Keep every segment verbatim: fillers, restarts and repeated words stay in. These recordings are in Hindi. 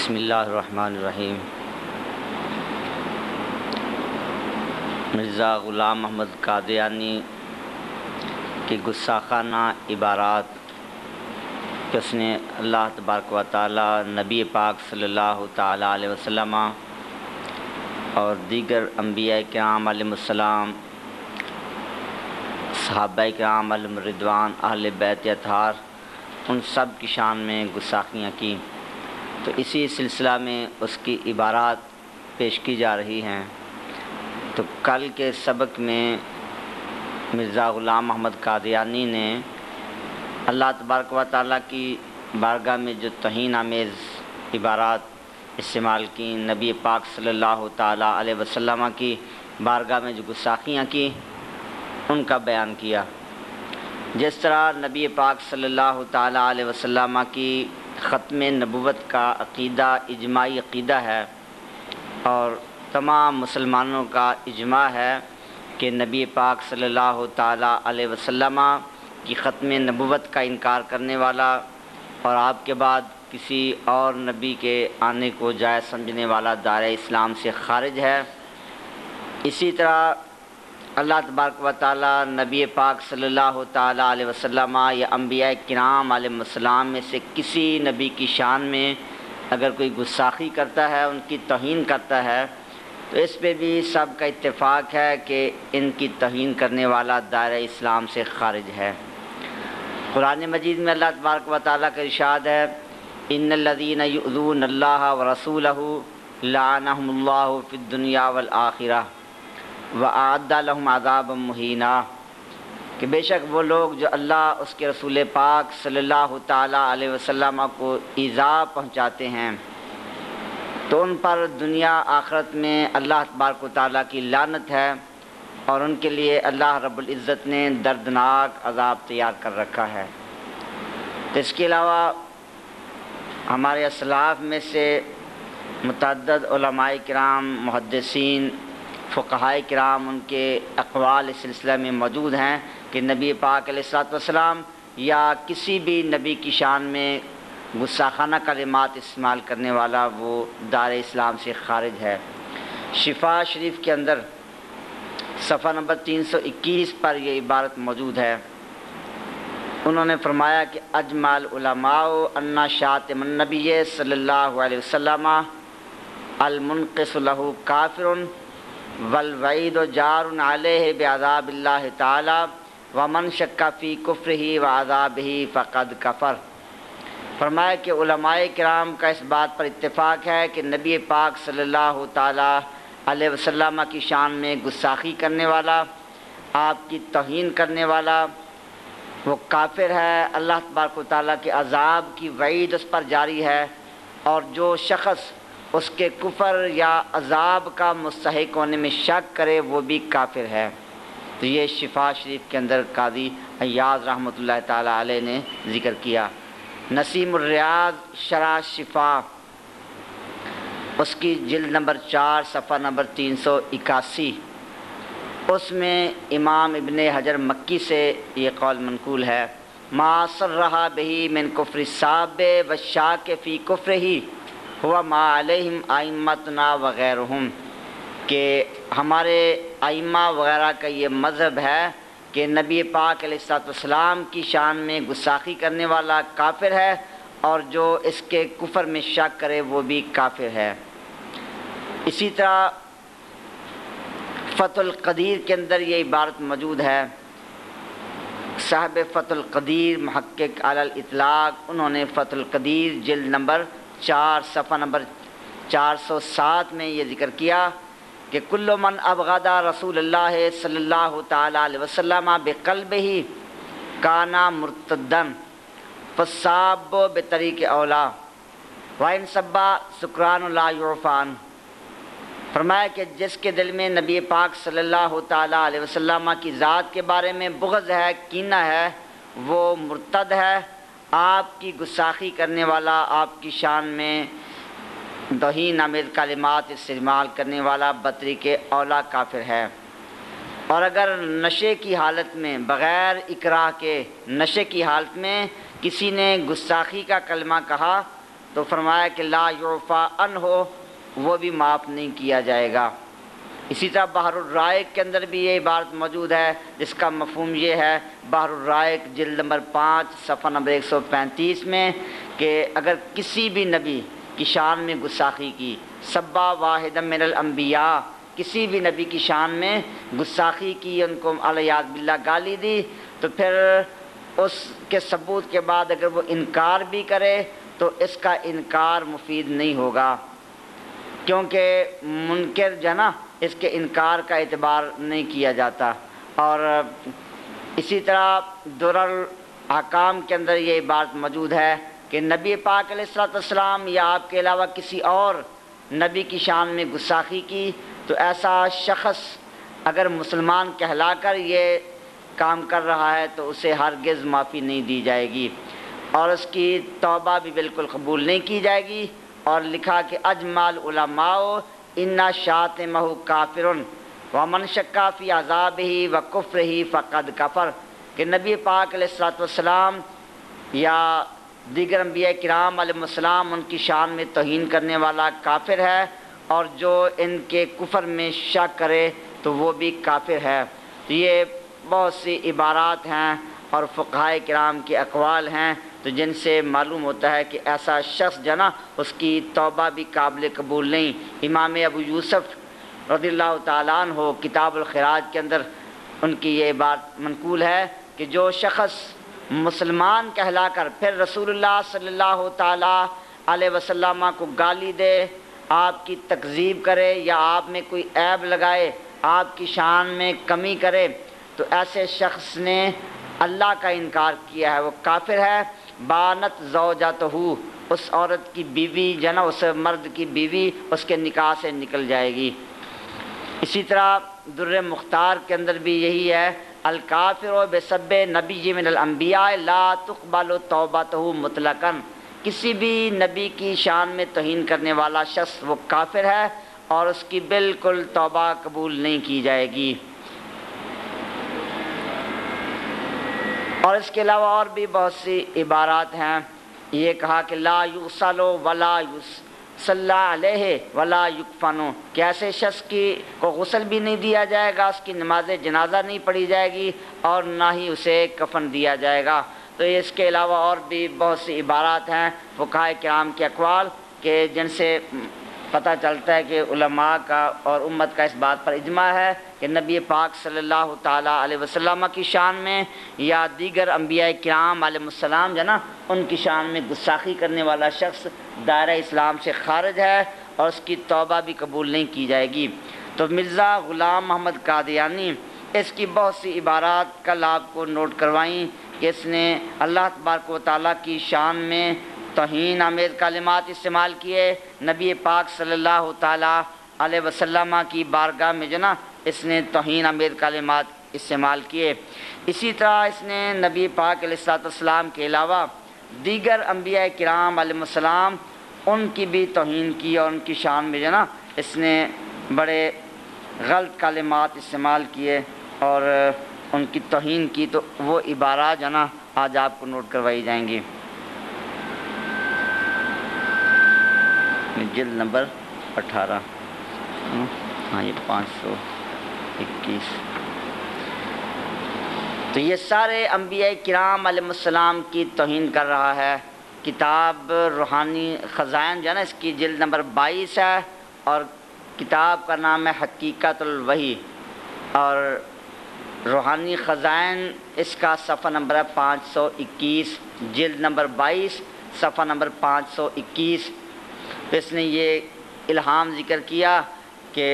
बिस्मिल्लाहिर्रहमानिर्रहीम। मिर्ज़ा ग़ुलाम अहमद क़ादियानी की गुस्साखाना इबारात कि उसने अल्लाह तबारक व तआला नबी पाक सल्लल्लाहु तआला अलैहि वसल्लम और दीगर अम्बिया किराम अलैहिमुस्सलाम, सहाबा किराम अलैहिम रिदवान, अहले बैत अतहार, उन सब की शान में गुस्साखियाँ की। तो इसी सिलसिला में उसकी इबारात पेश की जा रही हैं। तो कल के सबक में मिर्ज़ा ग़ुलाम अहमद क़ादियानी ने अल्लाह तबारक व तआला की बारगाह में जो तहीन आमेज़ इबारात इस्तेमाल की, नबी पाक सल्लल्लाहु तआला अलैहि वसल्लम की बारगाह में जो गुस्साखियाँ की, उनका बयान किया। जिस तरह नबी पाक सल्लल्लाहु तआला अलैहि वसल्लम की ख़त्म नबुव्वत का अक़ीदा इजमाई अक़ीदा है और तमाम मुसलमानों का इजमा है कि नबी पाक सल्लल्लाहु तआला अलैहि वसल्लम कि ख़त्म नबुव्वत का इनकार करने वाला और आपके बाद किसी और नबी के आने को जायज़ समझने वाला दायरे इस्लाम से ख़ारिज है। इसी तरह अल्लाह तबारक व तआला नबी पाक सल्लल्लाहु तआला अलैहि वसल्लम या अम्बिया किराम अलैहिमुस्सलाम में से किसी नबी की शान में अगर कोई गुस्साखी करता है, उनकी तौहीन करता है, तो इस पर भी सब का इत्तेफाक है कि इनकी तौहीन करने वाला दायरे इस्लाम से ख़ारिज है। कुरान मजीद में अल्लाह तबारक व तआला का इरशाद है, इन्नल्लज़ीना युज़ूना अल्लाह व रसूलहू लानहुमुल्लाहु फ़िद्दुनिया वल आखिरह व अअद्द लहुम अज़ाबम मुहीना। कि बेशक वो लोग जो अल्लाह उसके रसूल पाक सल्लल्लाहु तआला अलैहि वसल्लम को ईज़ा पहुँचाते हैं, तो उन पर दुनिया आखरत में अल्लाह तबारक व तआला की लानत है और उनके लिए अल्लाह रब्बुल इज़्ज़त ने दर्दनाक अज़ाब तैयार कर रखा है। तो इसके अलावा हमारे असलाफ़ में से मुतअद्दद उलमाए किराम, मुहद्दिसीन, फ़ुक़हाए किराम, उनके अक़वाल इस सिलसिले में मौजूद हैं कि नबी पाक अलैहिस्सलातु वस्सलाम या किसी भी नबी की शान में गुस्साखाना कलिमात इस्तेमाल करने वाला वो दायरे इस्लाम से ख़ारिज है। शिफा शरीफ के अंदर सफ़ा नंबर तीन सौ इक्कीस पर यह इबारत मौजूद है। उन्होंने फरमाया कि अजमाल उलमाओ अन्ना शातिमुन नबी सल्लल्लाहु अलैहि वसल्लम अल मुनक़िसु लहु काफ़िरुन वल वईदु जारुन अलैहि बिअज़ाबिल्लाहि तआला व मन शक्का फ़ी कुफ़्रिही व अज़ाबिही फ़क़द कफ़र। फरमाया कि उलमाए किराम का इस बात पर इत्तेफ़ाक है कि नबी पाक सल्लल्लाहु तआला अलैहि वसल्लम की शान में गुस्साखी करने वाला, आपकी तौहीन करने वाला वो काफिर है। अल्लाह तबारक व तआला के अज़ाब की वईद उस पर जारी है और जो शख़्स उसके कुफ़र या अज़ाब का मुस्तहिक़ होने में शक करे वो भी काफिर है। तो ये शिफा शरीफ के अंदर कादी अयाज़ रहमतुल्लाह ताला अलैह ने ज़िक्र किया। नसीम उर रियाज़ शरह शिफा, उसकी जिल्द नंबर चार सफ़ा नंबर तीन सौ इक्यासी, उसमें इमाम इबन हजर मक्की से ये कौल मनकूल है, मासर रहा बही मिन कुफ्र साब व शाक फ़ी कुफ्र ही हुआ मा अलैहिम आइम्मतना वग़ैरहुम। के हमारे आइम्मा वग़ैरह का ये मज़हब है कि नबी पाक अलैहिस्सलातु वस्सलाम की शान में गुस्साखी करने वाला काफिर है और जो इसके कुफ़र में शक करे वो भी काफिर है। इसी तरह फथ उल क़दीर के अंदर ये इबारत मौजूद है। साहब फथ उल क़दीर मुहक्किक़ अलल इतलाक़, उन्होंने फथ उल क़दीर जिल्द नंबर चार सफ़ा नंबर चार सौ सात में ये ज़िक्र किया कि कुल्लु मन अबग़दा रसूलल्लाह सल्लल्लाहु तआला अलैहि वसल्लम बिक़ल्बिही काना मुर्तद्दन फसाबो बेतरीक़ औला वाइन सब्बा शुक्रान ला युफ़ान। फरमाया कि जिसके दिल में नबी पाक सल्लल्लाहु तआला अलैहि वसल्लम की ज़ात के बारे में बुग़्ज़ है, कीना है, वो मुर्तद है। आपकी गुस्साखी करने वाला, आपकी शान में तौहीन आमेज़ कलिमात इस्तेमाल करने वाला बतरीक़ औला काफिर है। और अगर नशे की हालत में, बग़ैर इकराह के नशे की हालत में किसी ने गुस्साखी का कलमा कहा तो फरमाया कि ला युफा अन हो, वो भी माफ़ नहीं किया जाएगा। इसी तरह बहर उर राइक के अंदर भी ये इबारत मौजूद है जिसका मफहूम ये है, बहर उर राइक जिल्द नंबर पाँच सफ़ा नंबर एक सौ पैंतीस में, कि अगर किसी भी नबी की शान में गुस्साखी की, सब्बा वाहिदम मिनल अंबिया, किसी भी नबी की शान में गुस्साखी की, उनको अलयाद बिल्ला गाली दी, तो फिर उसके सबूत के बाद अगर वो इनकार भी करे तो इसका इनकार मुफीद नहीं होगा, क्योंकि मुनकर जो है ना इसके इनकार का एतबार नहीं किया जाता। और इसी तरह दुर्र उल अहकाम के अंदर ये बात मौजूद है कि नबी पाक अलैहिस्सलाम या आपके अलावा किसी और नबी की शान में गुस्साखी की तो ऐसा शख्स अगर मुसलमान कहलाकर ये काम कर रहा है तो उसे हरगिज़ माफ़ी नहीं दी जाएगी और उसकी तौबा भी बिल्कुल कबूल नहीं की जाएगी। और लिखा कि अजमाल उलमाओ इन्ना शात महु काफिरुन व मन शक्का फी अजाब ही व कुफ्र ही फ़कद कफर, कि नबी पाक अलैहिस्सलाम या दीगर अंबिया किराम अलैहिस्सलाम उनकी शान में तौहीन करने वाला काफिर है, और जो इनके कुफर में शक करे तो वो भी काफिर है। तो ये बहुत सी इबारात हैं और फ़ुक़हाए किराम के अक़वाल हैं, तो जिनसे मालूम होता है कि ऐसा शख्स जना उसकी तौबा भी काबिल कबूल नहीं। इमाम अबू यूसुफ रज़ियल्लाहु ताला अन्हु किताबुल खिराज के अंदर उनकी ये बात मनकूल है कि जो शख्स मुसलमान कहलाकर फिर रसूलुल्लाह सल्लल्लाहु ताला अलैहि वसल्लम को गाली दे, आपकी तकज़ीब करे या आप में कोई ऐब लगाए, आपकी शान में कमी करे, तो ऐसे शख्स ने अल्लाह का इनकार किया है, वो काफिर है। बानत ज़ौजतहू, उस औरत की बीवी जना उस मर्द की बीवी उसके निकाह से निकल जाएगी। इसी तरह दुर्र मुख्तार के अंदर भी यही है, अलकाफ़िर बेसब्बे नबी मिनल अंबिया ला तुक़बल तौबतहू मुतलकन, किसी भी नबी की शान में तौहीन करने वाला शख्स वो काफिर है और उसकी बिल्कुल तौबा कबूल नहीं की जाएगी। और इसके अलावा और भी बहुत सी इबारात हैं। ये कहा कि ला युसलो वला युसल्ला अलैहि वला युकफनो, कि ऐसे शख्स की को गुस्ल भी नहीं दिया जाएगा, उसकी नमाज जनाजा नहीं पढ़ी जाएगी और ना ही उसे कफन दिया जाएगा। तो इसके अलावा और भी बहुत सी इबारात हैं फ़ुक़हाए किराम के अक़वाल के, जिनसे पता चलता है कि उलमा का और उम्मत का इस बात पर इजमा है कि नबी पाक सल्लल्लाहु ताला अलैहि वसल्लम की शान में या दीगर अंबिया किराम अलैहिमुस्सलाम जना उनकी शान में गुस्साखी करने वाला शख्स दायरा इस्लाम से खारिज है और उसकी तौबा भी कबूल नहीं की जाएगी। तो मिर्ज़ा ग़ुलाम अहमद क़ादियानी इसकी बहुत सी इबारात कल आपको नोट करवाई कि इसने अल्लाह तबारक व तआला की शान में तौहीन आमेज़ कलिमात इस्तेमाल किए, नबी पाक सल्लल्लाहु ताला अलैहि वसल्लम की बारगाह में जना इसने तौहीन आमेज़ कलिमात इस्तेमाल किए। इसी तरह इसने नबी पाक अलैहिस्सलाम के अलावा दीगर अंबिया किराम अलैहिमुस्सलाम उनकी भी तौहीन की और उनकी शान में जना इसने बड़े गलत कलिमात इस्तेमाल किए और उनकी तौहीन की। तो वो इबारा जना आज आपको नोट करवाई जाएंगी। जिल्द नंबर अठारह, हाँ ये पाँच सौ इक्कीस। तो ये सारे अंबिया किराम अलैहिस्सलाम की तौहीन कर रहा है। किताब रूहानी ख़ज़ाइन जो है ना इसकी जिल्द नंबर बाईस है और किताब का नाम है हकीकतुल वही, और रूहानी ख़ज़ाइन इसका सफ़ा नंबर है पाँच सौ इक्कीस, जिल्द नंबर बाईस सफ़ा नंबर पाँच सौ इक्कीस। तो इसने ये इल्हाम ज़िक्र किया कि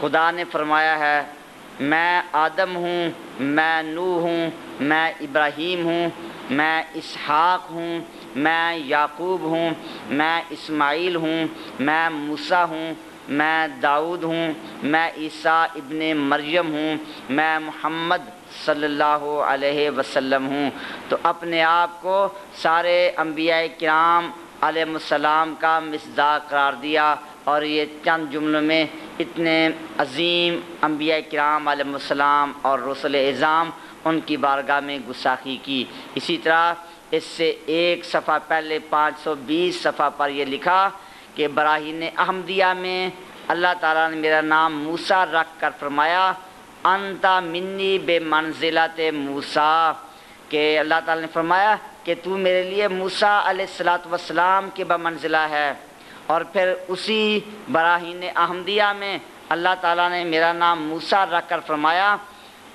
खुदा ने फरमाया है, मैं आदम हूँ, मैं नूह हूँ, मैं इब्राहीम हूँ, मैं इसहाक़ हूँ, मैं याकूब हूँ, मैं इस्माइल हूँ, मैं मूसा हूँ, मैं दाऊद हूँ, मैं ईसा इब्ने मरियम हूँ, मैं मुहम्मद सल्लल्लाहु अलैहि वसल्लम हूँ। तो अपने आप को सारे अंबिया किराम अलैहिस्सलाम का मिसदाक करार दिया और ये चंद जुमलों में इतने अजीम अंबिया किराम अलैहिस्सलाम और रसूल इज़ाम उनकी बारगाह में गुस्साखी की। इसी तरह इससे एक सफ़ा पहले पाँच सौ बीस सफ़ा पर यह लिखा कि ब्राहीन अहमदिया में अल्लाह ताला ने मेरा नाम मूसा रख कर फरमाया अंता मिन्नी बे मंजिलत मूसा, के अल्लाह ताला ने फरमाया कि तू मेरे लिए मूसा अलैहिस्सलातु वस्सलाम के बा मंजिला है। और फिर उसी ब्राहीन अहमदिया में अल्लाह ताला ने मेरा नाम मूसा रख कर फरमाया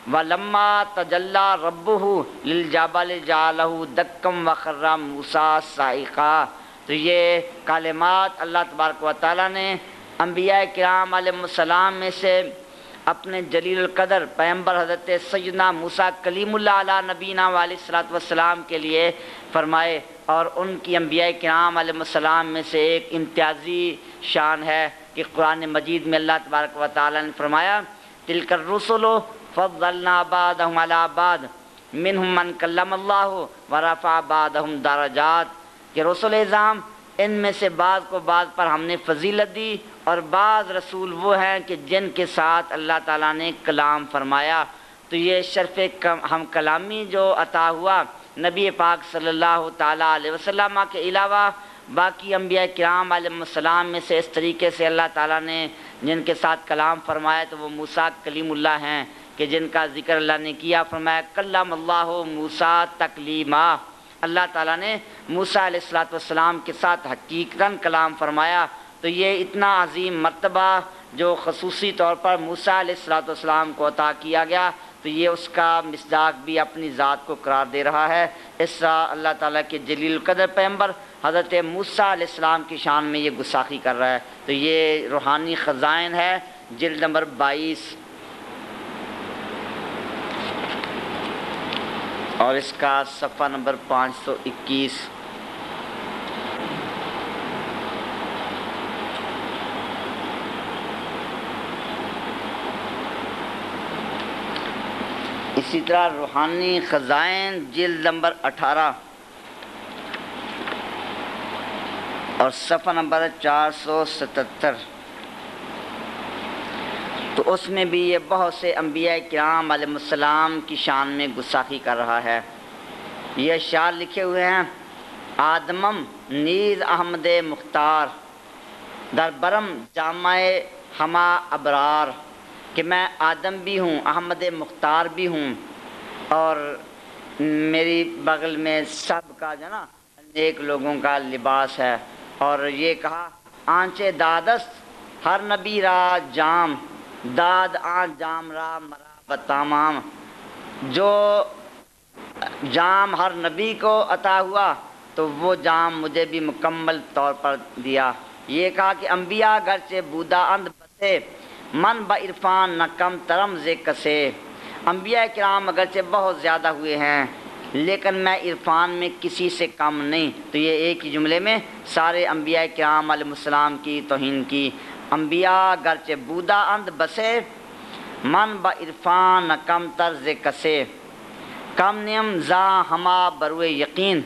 वलम्मा तजल्ला रब्बुहु लिल जाबल जालहु दक्कम वखर्रा मूसा साइका। तो ये कालिमात अल्लाह तबारक व तआला ने अंबिया किराम अलैहिस्सलाम में से अपने जलील कदर पैगंबर हज़रत सैयदना मूसा कलीमुल्लाह अला नबीना वालिस्सलातु वस्सलाम के लिए फरमाए, और उनकी अंबिया किराम अलैहिस्सलाम में से एक इम्तियाजी शान है कि कुरान मजीद में अल्लाह तबारक व तआला ने फरमाया तिलकर रुसुलु फज़्ज़लना बादहुम अला बाद मिनहुम मन कल्लमल्लाहु व रफ़ा बादहुम दरजात, कि रसूल इज़ाम इनमें से बाज़ को बाज़ पर हमने फजीलत दी और बाज़ रसूल वो हैं कि जिनके साथ अल्लाह ताला ने कलाम फरमाया। तो ये शर्फ़ हम कलामी जो अता हुआ नबी पाक सल्लल्लाहु ताला अलैहि वसल्लम के अलावा बाकी अम्बिया किराम अलैहिस्सलाम में से इस तरीके से अल्लाह ताला ने जिनके साथ कलाम फरमाया तो वो मूसा कलीमुल्लाह हैं कि जिनका ज़िक्र अल्लाह ने किया, फरमाया कल्लमल्लाहु मूसा तकलीमा, अल्लाह ताला ने मूसा अलैहिस्सलातु वस्सलाम के साथ हकीकतन कलाम फ़रमाया। तो ये इतना अजीम मर्तबा जो खसूसी तौर पर मूसा अलैहिस्सलातु वस्सलाम को अता किया गया, तो ये उसका मिसदाक भी अपनी ज़ात को करार दे रहा है। इस तरह अल्लाह ताला के जलील कदर पैगंबर हज़रत मूसा अलैहिस्सलाम की शान में ये गुस्साखी कर रहा है। तो ये रूहानी ख़ज़ाइन है जिल्द नंबर बाईस, और इसका सफ़ा नंबर पाँच सौ इक्कीस। इसी तरह रूहानी ख़ज़ाइन जिल्द नंबर अठारह और सफ़ा नंबर चार सौ सतहत्तर, तो उसमें भी ये बहुत से अम्बिया किराम अलैहिस्सलाम की शान में गुस्साखी कर रहा है। ये शार लिखे हुए हैं आदमम नीर अहमद मुख्तार दरबरम जामाए हमा अबरार, कि मैं आदम भी हूँ अहमद मुख्तार भी हूँ और मेरी बगल में सब का जो ना नेक लोगों का लिबास है। और ये कहा आंचे दादस हर नबी रा जाम दाद आ जाम रा मरा बतामाम, जो जाम हर नबी को अता हुआ तो वो जाम मुझे भी मुकम्मल तौर पर दिया। ये कहा कि अम्बिया गरचे बूदा अंध बसे मन ब इरफान न कम तरम जे कसे, अम्बिया किराम अगरचे बहुत ज़्यादा हुए हैं लेकिन मैं इरफान में किसी से कम नहीं। तो ये एक ही जुमले में सारे अम्बिया किराम अलैहिस्सलाम की तौहीन की। अम्बिया गरचे बूदा अंध बसे मन ब इरफान कम तर्ज कसे कम नियम जा हमा बरुए यकीन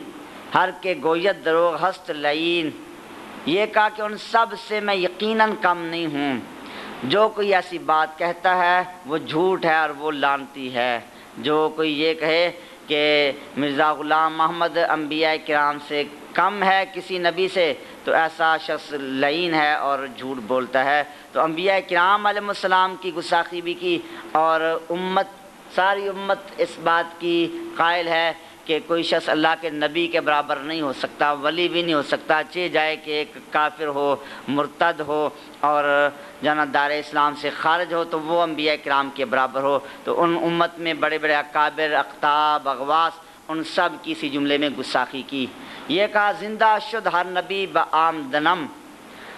हर के गोयत दरोग हस्त लयीन, ये कहा कि उन सब से मैं यकीनन कम नहीं हूँ। जो कोई ऐसी बात कहता है वो झूठ है और वो लानती है। जो कोई ये कहे कि मिर्ज़ा ग़ुलाम अहमद अम्बिया किराम से कम है किसी नबी से, तो ऐसा शख्स लईन है और झूठ बोलता है। तो अम्बिया किराम अलैहिस्सलाम की गुस्साखी भी की और उम्मत सारी उम्मत इस बात की कायल है कि कोई शख्स अल्लाह के नबी के बराबर नहीं हो सकता, वली भी नहीं हो सकता, चे जाए कि एक काफिर हो, मुर्तद हो और जाना दारे इस्लाम से खारिज हो तो वो अम्बिया किराम के बराबर हो। तो उन उम्मत में बड़े बड़े अकाबिर अख्ताब अगवास उन सब की इसी जुमले में गुस्साखी की। ये कहा जिंदा शुद्ध हर नबी ब आमदनम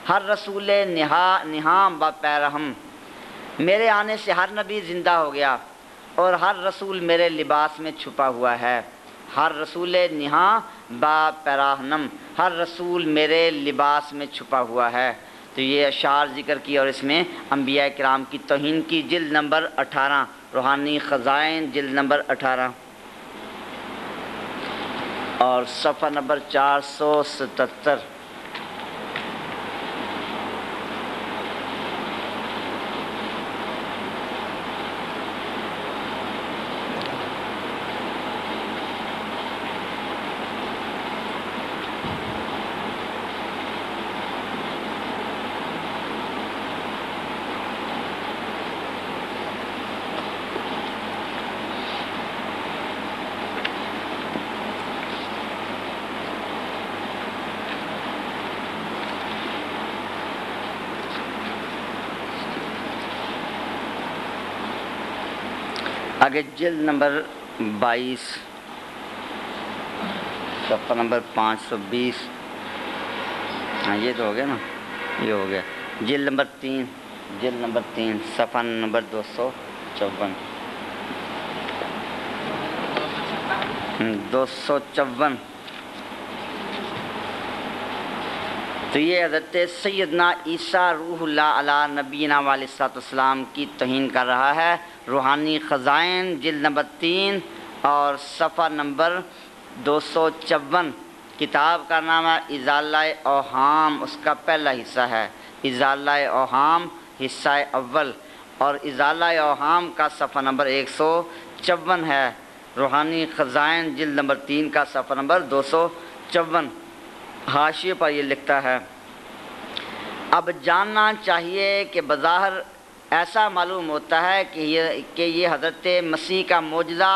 हर रसूल नहा निहाम ब पैरहम, मेरे आने से हर नबी ज़िंदा हो गया और हर रसूल मेरे लिबास में छुपा हुआ है। हर रसूल नहा ब पैराहनम, हर रसूल मेरे लिबास में छुपा हुआ है। तो ये अशार जिक्र की और इसमें अम्बिया किराम की तौहीन की। जिल्द नंबर अठारह रूहानी ख़ज़ाइन जिल्द नंबर अठारह और सफ़ा नंबर चार सौ सतहत्तर। आगे जल्द नंबर बाईस सफ़ा नंबर पाँच सौ बीस। हाँ ये तो हो गया ना, ये हो गया। जल्द नंबर तीन जल्द नंबर तीन सफ़ा नंबर दो सौ चौवन। दो सौ चौवन। तो ये हज़रत सैदना ईसा रूहुल्लाह अला नबीना वालेसलाम की तौहीन कर रहा है। रूहानी ख़ज़ाइन जिल्द नंबर तीन और सफ़ा नंबर दो सौ चौवन। किताब का नाम है इज़ाला-ए-अवहम, उसका पहला हिस्सा है इज़ाला-ए-अवहम हिस्सा अव्वल, और इज़ाला-ए-अवहम का सफ़ा नंबर एक सौ चौवन है। रूहानी ख़ज़ाइन जिल्द नंबर तीन का सफ़ा नंबर दो सौ चौवन। हाशिए पर ये लिखता है, अब जानना चाहिए कि बज़ाहिर ऐसा मालूम होता है कि ये कि ये हज़रत मसीह का मौजज़ा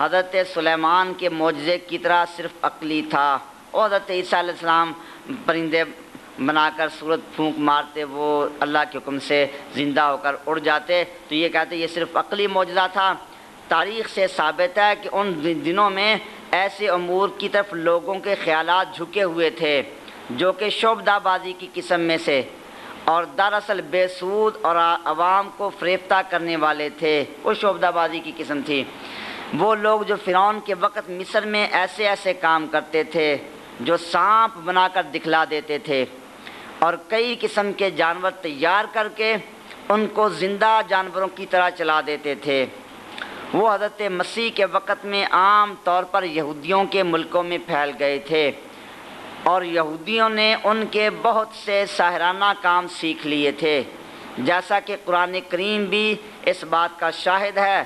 हज़रत सुलेमान के मौजज़े की तरह सिर्फ अक्ली था। और हज़रत ईसा अलैहिस्सलाम परिंदे बनाकर सूरत फूंक मारते, वो अल्लाह के हुक्म से ज़िंदा होकर उड़ जाते, तो ये कहते ये सिर्फ अक्ली मौजज़ा था। तारीख़ से साबित है कि उन दिनों में ऐसे अमूर की तरफ लोगों के ख्यालात झुके हुए थे जो कि शोबदाबाजी की किस्म में से और दरअसल बेसूद और आवाम को फरेफ्ता करने वाले थे। वो शोबदाबाजी की किस्म थी। वो लोग जो फ़िरौन के वक़्त मिस्र में ऐसे ऐसे काम करते थे जो सांप बनाकर दिखला देते थे और कई किस्म के जानवर तैयार करके उनको ज़िंदा जानवरों की तरह चला देते थे। वो हज़रत मसीह के वक़्त में आम तौर पर यहूदियों के मुल्कों में फैल गए थे और यहूदियों ने उनके बहुत से साहराना काम सीख लिए थे, जैसा कि कुरान करीम भी इस बात का शाहिद है।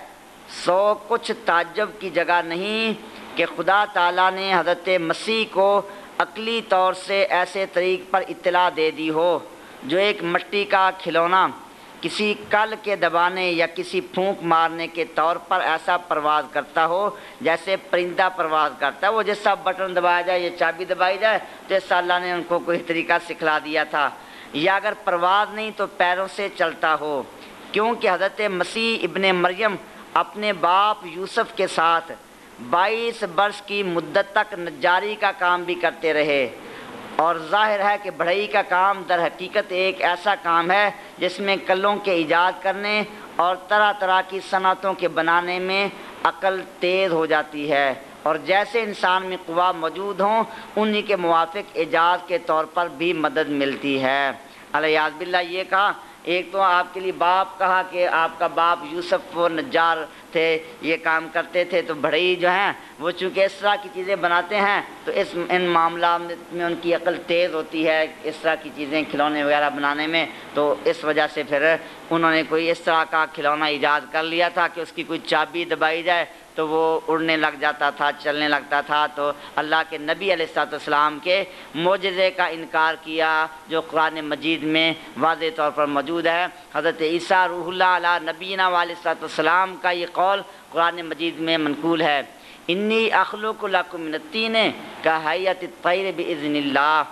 सो कुछ ताज्जुब की जगह नहीं कि खुदा ताला ने हज़रत मसीह को अक्ली तौर से ऐसे तरीक़ पर इत्तला दे दी हो जो एक मिट्टी का खिलौना किसी कल के दबाने या किसी फूंक मारने के तौर पर ऐसा परवाज़ करता हो जैसे परिंदा परवाज़ करता है। वो जैसा बटन दबाया जाए या चाबी दबाई जाए, तो ऐसा अल्लाह ने उनको कोई तरीका सिखला दिया था। या अगर परवाज़ नहीं तो पैरों से चलता हो, क्योंकि हज़रत मसीह इब्ने मरियम अपने बाप यूसुफ के साथ बाईस वर्ष की मुद्दत तक नजारी का काम भी करते रहे। और जाहिर है कि बढ़ई का काम दर हकीकत एक ऐसा काम है जिसमें कलों के ईजाद करने और तरह तरह की सनतों के बनाने में अकल तेज़ हो जाती है, और जैसे इंसान में कुवा मौजूद हों उन्हीं के मुवाफिक ईजाद के तौर पर भी मदद मिलती है। अलियाज़ बिल्ला ये कहा, एक तो आपके लिए बाप कहा कि आपका बाप यूसुफ वो नजार थे, ये काम करते थे, तो भड़ई जो हैं वो चूँकि इस तरह की चीज़ें बनाते हैं तो इस इन मामला में उनकी अकल तेज़ होती है इस तरह की चीज़ें खिलौने वगैरह बनाने में। तो इस वजह से फिर उन्होंने कोई इस तरह का खिलौना ईजाद कर लिया था कि उसकी कोई चाबी दबाई जाए तो वो उड़ने लग जाता था, चलने लगता था। तो अल्लाह के नबी अलैहिस्सलाम के मौजज़े का इनकार किया जो कुरान मजीद में वाज़े तौर पर मौजूद है। हज़रत ईसा रूहुल्लाह अला नबीना वालेसलाम का ये कौल कुरान मजीद में मनकूल है, इन्नी अखलुकु लकुम मिनत्तीन का हैयत तैर बिइज़्निल्लाह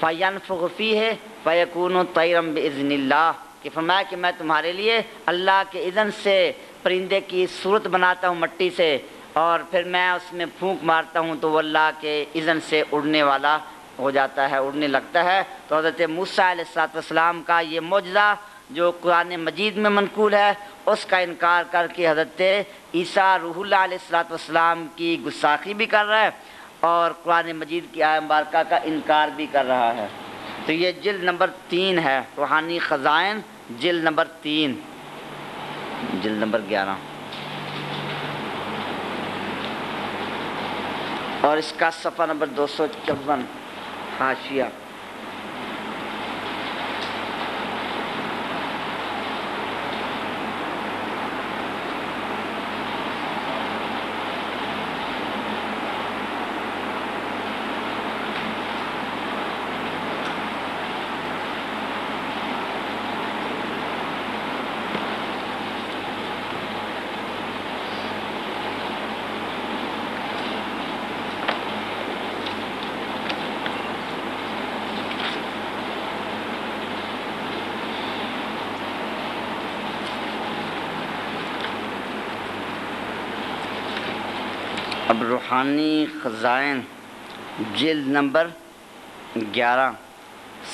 फ़यन्फुखु फ़ीहि फ़यकूनु तैरम बिइज़्निल्लाह, कि फरमाया कि मैं तुम्हारे लिए अल्लाह के इज़न से परिंदे की सूरत बनाता हूँ मट्टी से, और फिर मैं उसमें फूंक मारता हूँ तो वो अल्लाह के इज़न से उड़ने वाला हो जाता है, उड़ने लगता है। तो हज़रत मूसा अलैहिस्सलाम का ये मौजज़ा जो कुरान मजीद में मनकूल है, उसका इनकार करके हज़रत ईसा रूहुल्लाह अलैहिस्सलाम की गुस्साखी भी कर रहा है और कुरान मजीद की आयत मुबारका का इनकार भी कर रहा है। तो ये जिल्द नंबर तीन है, रूहानी ख़ज़ाइन जिल्द नंबर तीन जिल्द नंबर ग्यारह और इसका सफ़ा नंबर दो सौ चौवन। हाशिया अब रूहानी ख़ज़ाइन जिल्द नंबर ग्यारह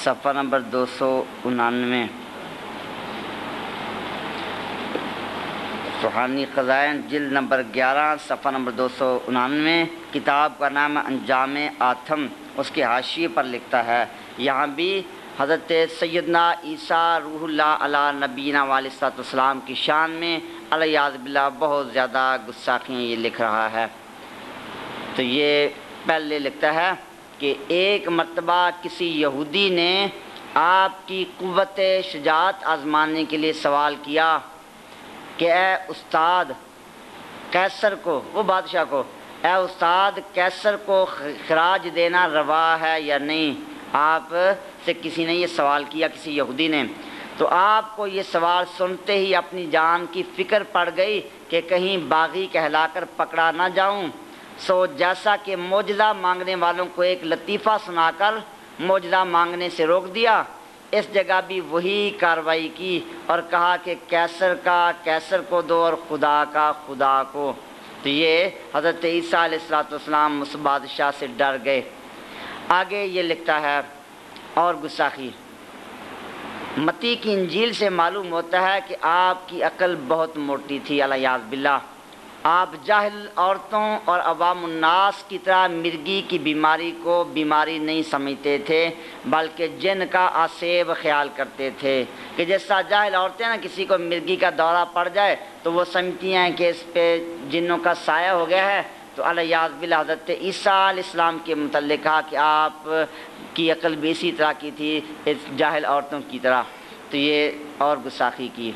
सफ़ा नंबर दो सौ उनानवे। रूहानी ख़ज़ाइन जिल्द नंबर ग्यारह सफ़ा नंबर दो सौ उनानवे। किताब का नाम अंजामे आथम, उसके हाशिए पर लिखता है, यहाँ भी हज़रत सैदना ईसा रूहुल्लाह अला नबीना वालिस्सलाम की शान में अलियाज़ बिल्लाह बहुत ज़्यादा गुस्साखियाँ ये लिख रहा है। तो ये पहले लिखता है कि एक मरतबा किसी यहूदी ने आपकी क़ुव्वत शुजाअत आज़माने के लिए सवाल किया कि ऐ उस्ताद कैसर को, वो बादशाह को, ऐ उस्ताद कैसर को खराज देना रवा है या नहीं। आप से किसी ने ये सवाल किया, किसी यहूदी ने। तो आपको ये सवाल सुनते ही अपनी जान की फ़िक्र पड़ गई कि कहीं बागी कहलाकर पकड़ा ना जाऊं। सो जैसा कि मोजज़ा मांगने वालों को एक लतीफ़ा सुनाकर मोजज़ा मांगने से रोक दिया, इस जगह भी वही कार्रवाई की और कहा कि कैसर का कैसर को दो और खुदा का खुदा को। तो ये हज़रत ईसा अलैहिस्सलाम उस बादशाह से डर गए। आगे ये लिखता है, और गुस्साखी मती की इंजील से मालूम होता है कि आपकी अकल बहुत मोटी थी अलियाज़ बिल्लाह। आप जाहिल औरतों और अवामुन्नास की तरह मिर्गी की बीमारी को बीमारी नहीं समझते थे, बल्कि जिन का आसेब ख्याल करते थे। कि जैसा जाहिल औरतें ना, किसी को मिर्गी का दौरा पड़ जाए तो वो समझती हैं कि इस पे जिन्नों का साया हो गया है। तो अलियाज़ बिल्लाह हज़रत ईसा अलैहिस्सलाम के मुतल्लिक़ कहा कि आप की अकल भी इसी तरह की थी, इस जाहिल औरतों की तरह। तो ये और गुस्साखी की।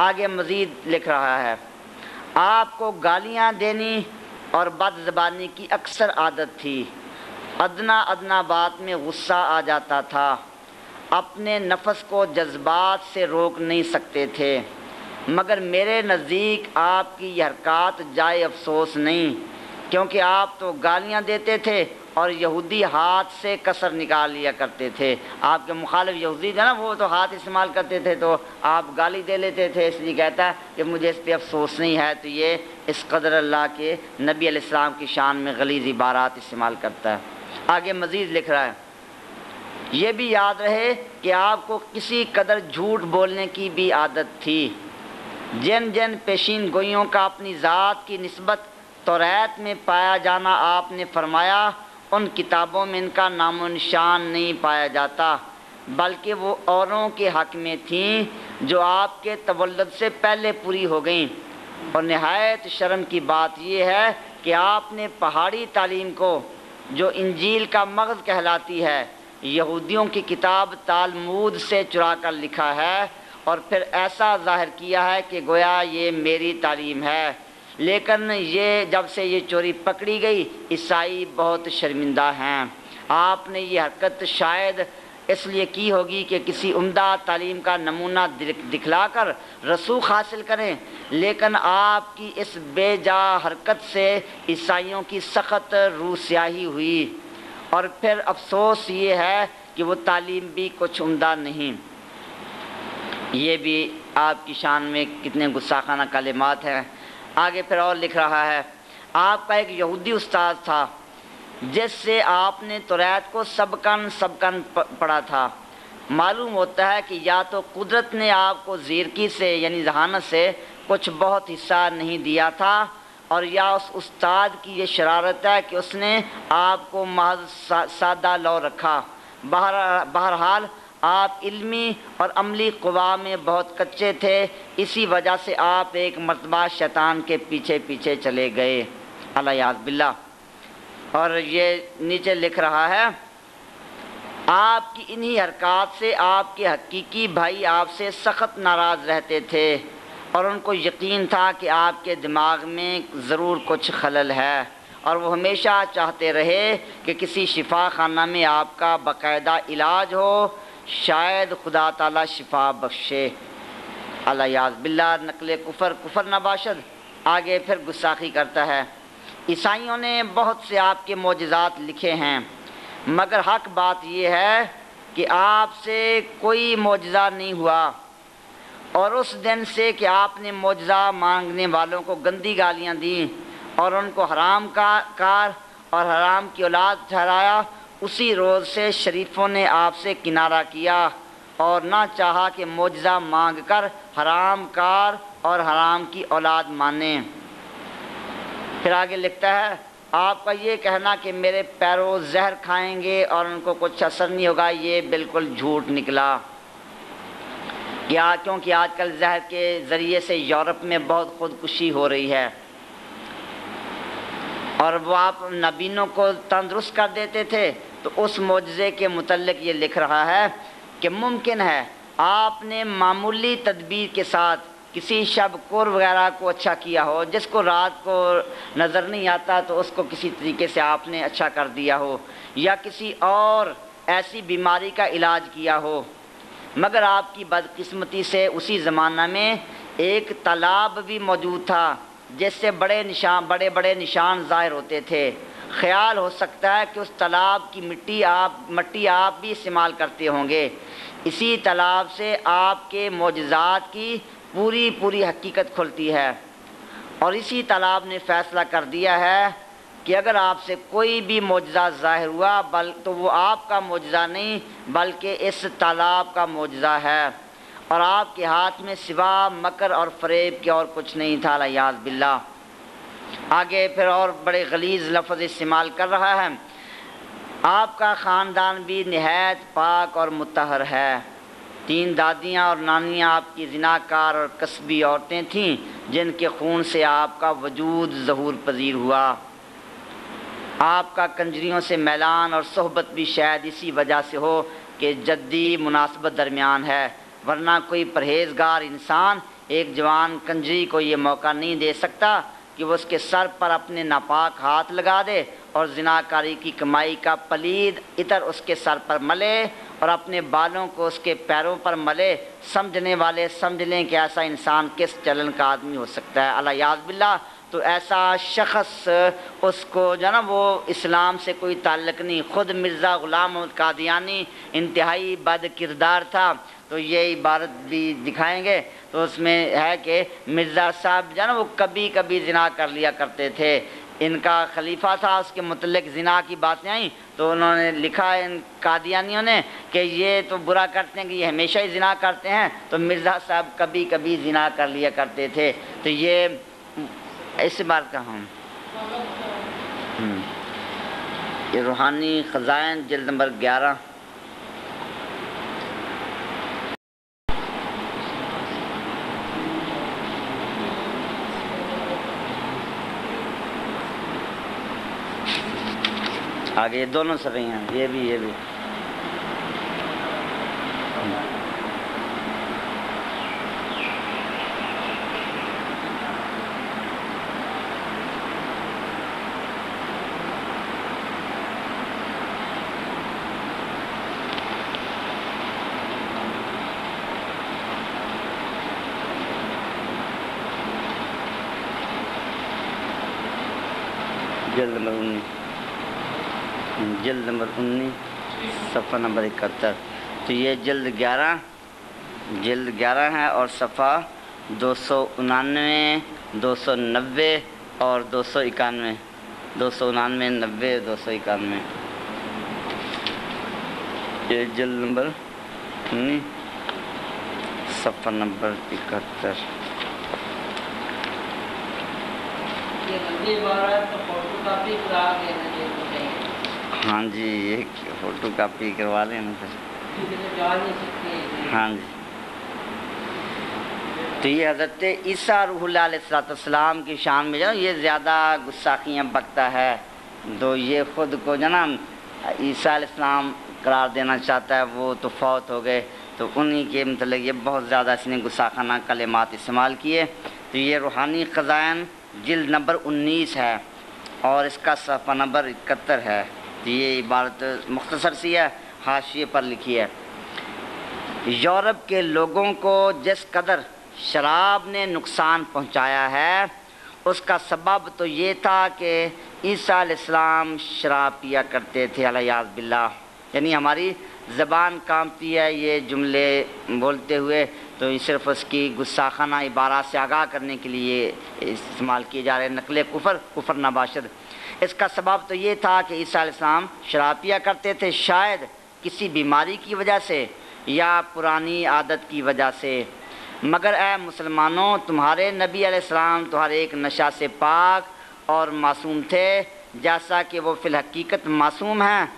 आगे मज़ीद लिख रहा है, आपको गालियाँ देनी और बदज़बानी की अक्सर आदत थी। अदना अदना बात में गुस्सा आ जाता था। अपने नफस को जज्बात से रोक नहीं सकते थे। मगर मेरे नज़दीक आपकी यह हरकत जाए अफसोस नहीं, क्योंकि आप तो गालियाँ देते थे और यहूदी हाथ से कसर निकाल लिया करते थे। आपके मुखालिफ यहूदी थे ना, वो तो हाथ इस्तेमाल करते थे, तो आप गाली दे लेते थे। इसलिए कहता है कि मुझे इस पर अफसोस नहीं है। तो ये इस कदर अल्लाह के नबी अलैहिस्सलाम की शान में गलीज़ इबारात इस्तेमाल करता है। आगे मज़ीद लिख रहा है, ये भी याद रहे कि आपको किसी कदर झूठ बोलने की भी आदत थी। जिन जिन पेशीन गोइयों का अपनी ज़ात की नस्बत तौरात में पाया जाना आपने फरमाया, उन किताबों में इनका नामो निशान नहीं पाया जाता, बल्कि वो औरों के हक़ में थीं जो आपके तवल्लुद से पहले पूरी हो गईं। और नहायत शर्म की बात यह है कि आपने पहाड़ी तालीम को, जो इंजील का मग़ज़ कहलाती है, यहूदियों की किताब तालमूद से चुरा कर लिखा है और फिर ऐसा ज़ाहिर किया है कि गोया ये मेरी तालीम है। लेकिन ये जब से ये चोरी पकड़ी गई, ईसाई बहुत शर्मिंदा हैं। आपने ये हरकत शायद इसलिए की होगी कि किसी उम्दा तालीम का नमूना दिखला कर रसूख हासिल करें, लेकिन आपकी इस बेजा हरकत से ईसाइयों की सख्त रूह स्याही हुई। और फिर अफसोस ये है कि वो तालीम भी कुछ उम्दा नहीं। ये भी आपकी शान में कितने गुस्साखाना कलिमात हैं। आगे फिर और लिख रहा है, आपका एक यहूदी उस्ताद था जिससे आपने तौरात को सबकन सबकन पढ़ा था। मालूम होता है कि या तो कुदरत ने आपको ज़िरकी से यानी जहानत से कुछ बहुत हिस्सा नहीं दिया था, और या उस उस्ताद की ये शरारत है कि उसने आपको महज सा, सादा लौ रखा। बहर बहरहाल आप इल्मी और अमली क़ुवा में बहुत कच्चे थे, इसी वजह से आप एक मरतबा शैतान के पीछे पीछे चले गए अलियाज़ बिल्लाह। और ये नीचे लिख रहा है, आपकी इन्हीं हरकत से आपके हकीकी भाई आपसे सख्त नाराज़ रहते थे और उनको यकीन था कि आपके दिमाग में ज़रूर कुछ खलल है, और वो हमेशा चाहते रहे कि किसी शिफा खाना में आपका बाकायदा इलाज हो, शायद खुदा ताला शिफा बख्शे अलियाज़ बिल्लाह। नकल कुफर कुफर नबाशद। आगे फिर गुस्साखी करता है, ईसाइयों ने बहुत से आपके मोजज़ात लिखे हैं, मगर हक बात यह है कि आपसे कोई मोजज़ा नहीं हुआ। और उस दिन से कि आपने मोजज़ा मांगने वालों को गंदी गालियाँ दी और उनको हराम का कार और हराम की औलाद ठहराया। उसी रोज़ से शरीफों ने आपसे किनारा किया और ना चाहा कि मोजज़ा मांगकर हराम कार और हराम की औलाद माने। फिर आगे लिखता है, आपका ये कहना कि मेरे पैरों जहर खाएंगे और उनको कुछ असर नहीं होगा, ये बिल्कुल झूठ निकला। क्या? क्योंकि आजकल जहर के ज़रिए से यूरोप में बहुत खुदकुशी हो रही है और वो आप नबीनों को तंदुरुस्त कर देते थे। तो उस मोजज़े के मुतल्लिक़ ये लिख रहा है कि मुमकिन है आपने मामूली तदबीर के साथ किसी शब कुर वगैरह को अच्छा किया हो, जिसको रात को नज़र नहीं आता तो उसको किसी तरीके से आपने अच्छा कर दिया हो या किसी और ऐसी बीमारी का इलाज किया हो, मगर आपकी बदकिस्मती से उसी ज़माना में एक तालाब भी मौजूद था जिससे बड़े निशान बड़े बड़े निशान ज़ाहिर होते थे। ख्याल हो सकता है कि उस तालाब की मिट्टी आप मिट्टी आप भी इस्तेमाल करते होंगे। इसी तालाब से आपके मोजज़ात की पूरी पूरी हकीकत खुलती है और इसी तालाब ने फ़ैसला कर दिया है कि अगर आपसे कोई भी मोजज़ा ज़ाहिर हुआ बल तो वो आपका मोजज़ा नहीं बल्कि इस तालाब का मोजज़ा है और आपके हाथ में सिवा मकर और फरेब के और कुछ नहीं था, अयाज़ बिल्लाह। आगे फिर और बड़े गलीज़ लफ्ज़ इस्तेमाल कर रहा है, आपका ख़ानदान भी नहायत पाक और मुतहर है। तीन दादियाँ और नानियाँ आपकी जिनाकार और कस्बी औरतें थीं जिनके खून से आपका वजूद ज़हूर पजीर हुआ। आपका कंजरियों से मैलान और सोहबत भी शायद इसी वजह से हो कि जद्दी मुनासबत दरमियान है, वरना कोई परहेजगार इंसान एक जवान कंजरी को ये मौका नहीं दे सकता कि वो उसके सर पर अपने नापाक हाथ लगा दे और जिनाकारी की कमाई का पलीद इतर उसके सर पर मले और अपने बालों को उसके पैरों पर मले। समझने वाले समझ लें कि ऐसा इंसान किस चलन का आदमी हो सकता है, अल-अयाज़ बिल्लाह। तो ऐसा शख्स उसको जो ना वो इस्लाम से कोई ताल्लुक़ नहीं। ख़ुद मिर्ज़ा ग़ुलाम अहमद क़ादियानी इंतहाई बद किरदार था, तो ये इबारत भी दिखाएंगे। तो उसमें है कि मिर्ज़ा साहब जो ना वो कभी कभी ज़िना कर लिया करते थे, इनका खलीफा था, उसके मुतल्लिक़ ज़िना की बातें आई तो उन्होंने लिखा इन कादियानियों ने कि ये तो बुरा करते हैं कि ये हमेशा ही ज़िना करते हैं, तो मिर्ज़ा साहब कभी कभी ज़िना कर लिया करते थे। तो ये ऐसे बात का हम ये रूहानी ख़ज़ाइन जिल्द नंबर ग्यारह। आगे दोनों सफ़े हैं, ये भी ये भी। जल्द नंबर उन्नीस जल्द नंबर उन्नीस सफ़ा नंबर इकहत्तर। तो ये जल्द ग्यारह जल्द ग्यारह है और सफ़ा दो सौ उनानवे दो सौ नब्बे और दो सौ इक्यानवे दो सौ उनानवे नब्बे दो सौ इक्यानवे ये जल्द नंबर उन्नीस सफ़ा नंबर इकहत्तर। हाँ जी, एक फोटो कापी करवा लें ना सर। हाँ जी, तो ये हज़रत ईसा रूहुल अलैहिस्सलाम की शान में जाओ ये ज़्यादा गुस्साखियाँ बकता है। तो ये ख़ुद को जनाब ईसा अलैहिस्सलाम करार देना चाहता है, वो तो फौत हो गए, तो उन्हीं के मतलब ये बहुत ज़्यादा इसने गुस्साखाना कलिमात इस्तेमाल किए। तो ये रूहानी ख़ज़ाइन जिल्द नंबर उन्नीस है और इसका सफ़ा नंबर इकहत्तर है। ये इबारत मुख्तसर सी है, हाशिए पर लिखी है, यूरोप के लोगों को जिस कदर शराब ने नुकसान पहुँचाया है उसका सबब तो ये था कि ईसा अलैहिस्सलाम शराब पिया करते थे, अल-अयाज़ बिल्लाह। यानी हमारी ज़बान कांपती है ये जुमले बोलते हुए। तो सिर्फ उसकी गुस्साखाना इबारत से आगाह करने के लिए इस्तेमाल किए जा रहे नकल कुफर कुफर नबाशद। इसका सबब तो ये था कि ईसा अलैहिस्सलाम शराब पिया करते थे, शायद किसी बीमारी की वजह से या पुरानी आदत की वजह से। मगर ऐ मुसलमानों, तुम्हारे नबी अलैहिस्सलाम तुम्हारे एक नशा से पाक और मासूम थे, जैसा कि वो फिल हकीकत मासूम हैं।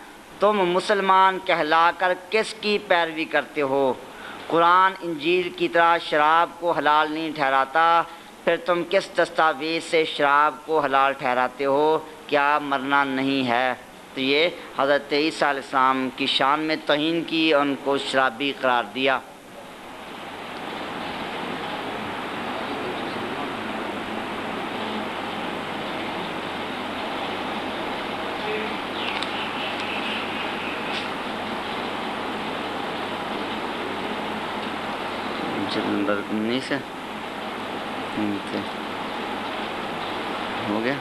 तुम मुसलमान कहलाकर किसकी पैरवी करते हो? कुरान इंजील की तरह शराब को हलाल नहीं ठहराता, फिर तुम किस दस्तावेज से शराब को हलाल ठहराते हो? क्या मरना नहीं है? तो ये हज़रत ईसा अलैहिस्सलाम की शान में तौहीन की और उनको शराबी करार दिया। उन्नीस है, हो गया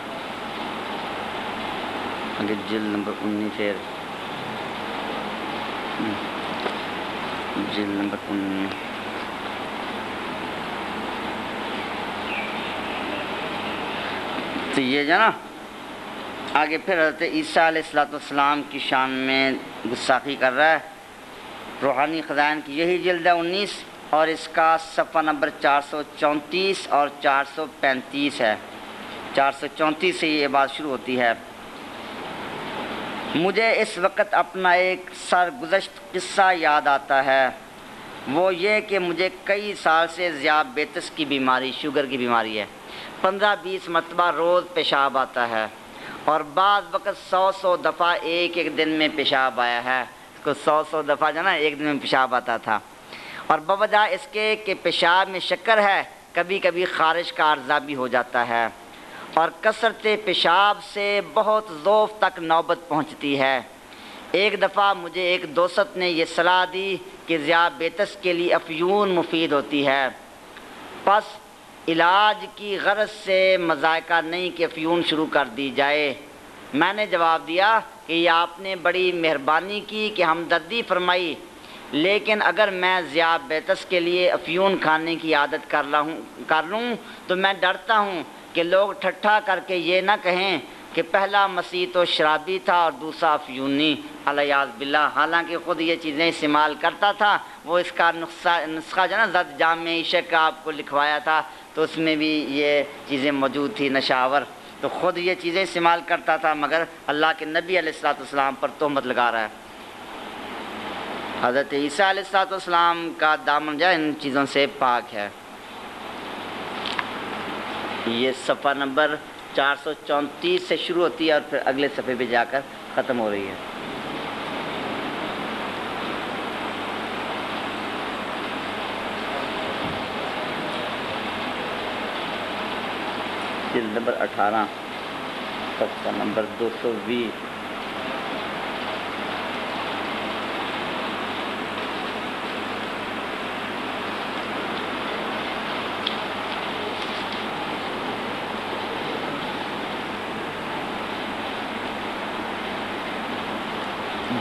आगे जिल नंबर उन्नीस है, जिल नंबर उन्नीस। तो ये जाना आगे फिर हज़रत ईसा अलैहिस्सलाम की शान में गुस्साखी कर रहा है। रूहानी खजान की यही जिल्द है उन्नीस और इसका सफ़ा नंबर चार सौ चौंतीस और चार सौ पैंतीस है। चार सौ चौंतीस से ये बात शुरू होती है। मुझे इस वक्त अपना एक सरगुज़श्त किस्सा याद आता है। वो ये कि मुझे कई साल से ज़ियाबेतस की बीमारी, शुगर की बीमारी है। पंद्रह बीस मरतबा रोज़ पेशाब आता है और बाद वक़्त सौ सौ दफ़ा एक एक दिन में पेशाब आया है। इसको सौ सौ दफ़ा जाना एक दिन में पेशाब आता था। और बवजह इसके कि पेशाब में शक्कर है, कभी कभी ख़ारिश का अर्जा भी हो जाता है और कसरते पेशाब से बहुत ज़ोफ़ तक नौबत पहुँचती है। एक दफ़ा मुझे एक दोस्त ने यह सलाह दी कि ज़ियाबेतस के लिए अफ़यून मुफीद होती है। बस इलाज की गरज से मज़ायका नहीं कि अफ़यून शुरू कर दी जाए। मैंने जवाब दिया कि यह आपने बड़ी मेहरबानी की कि हमदर्दी फरमाई, लेकिन अगर मैं ज़ियाबेतस के लिए अफ़यून खाने की आदत कर रहा हूँ कर लूँ तो मैं डरता हूँ कि लोग ठट्ठा करके ये ना कहें कि पहला मसीह तो शराबी था और दूसरा अफ़यूनी अलियाज़ बिल्ला। हालांकि ख़ुद ये चीज़ें इस्तेमाल करता था। वो इसका नुस्खा नुस्खा जो ना ज़द जामे इश्क का आपको लिखवाया था, तो उसमें भी ये चीज़ें मौजूद थी, नशावर। तो ख़ुद ये चीज़ें इस्तेमाल करता था, मगर अल्लाह के नबी अलैहिस्सलाम पर तोहमत लगा रहा है। हज़रत ईसा अलैहिस्सलाम का दामन जो इन चीज़ों से पाक है। ये सफ़ा नंबर चार सौ चौंतीस से शुरू होती है और फिर अगले सफ़े पे जाकर ख़त्म हो रही है। जिल्द नंबर अठारह, सफ़ा नंबर दो सौ बीस।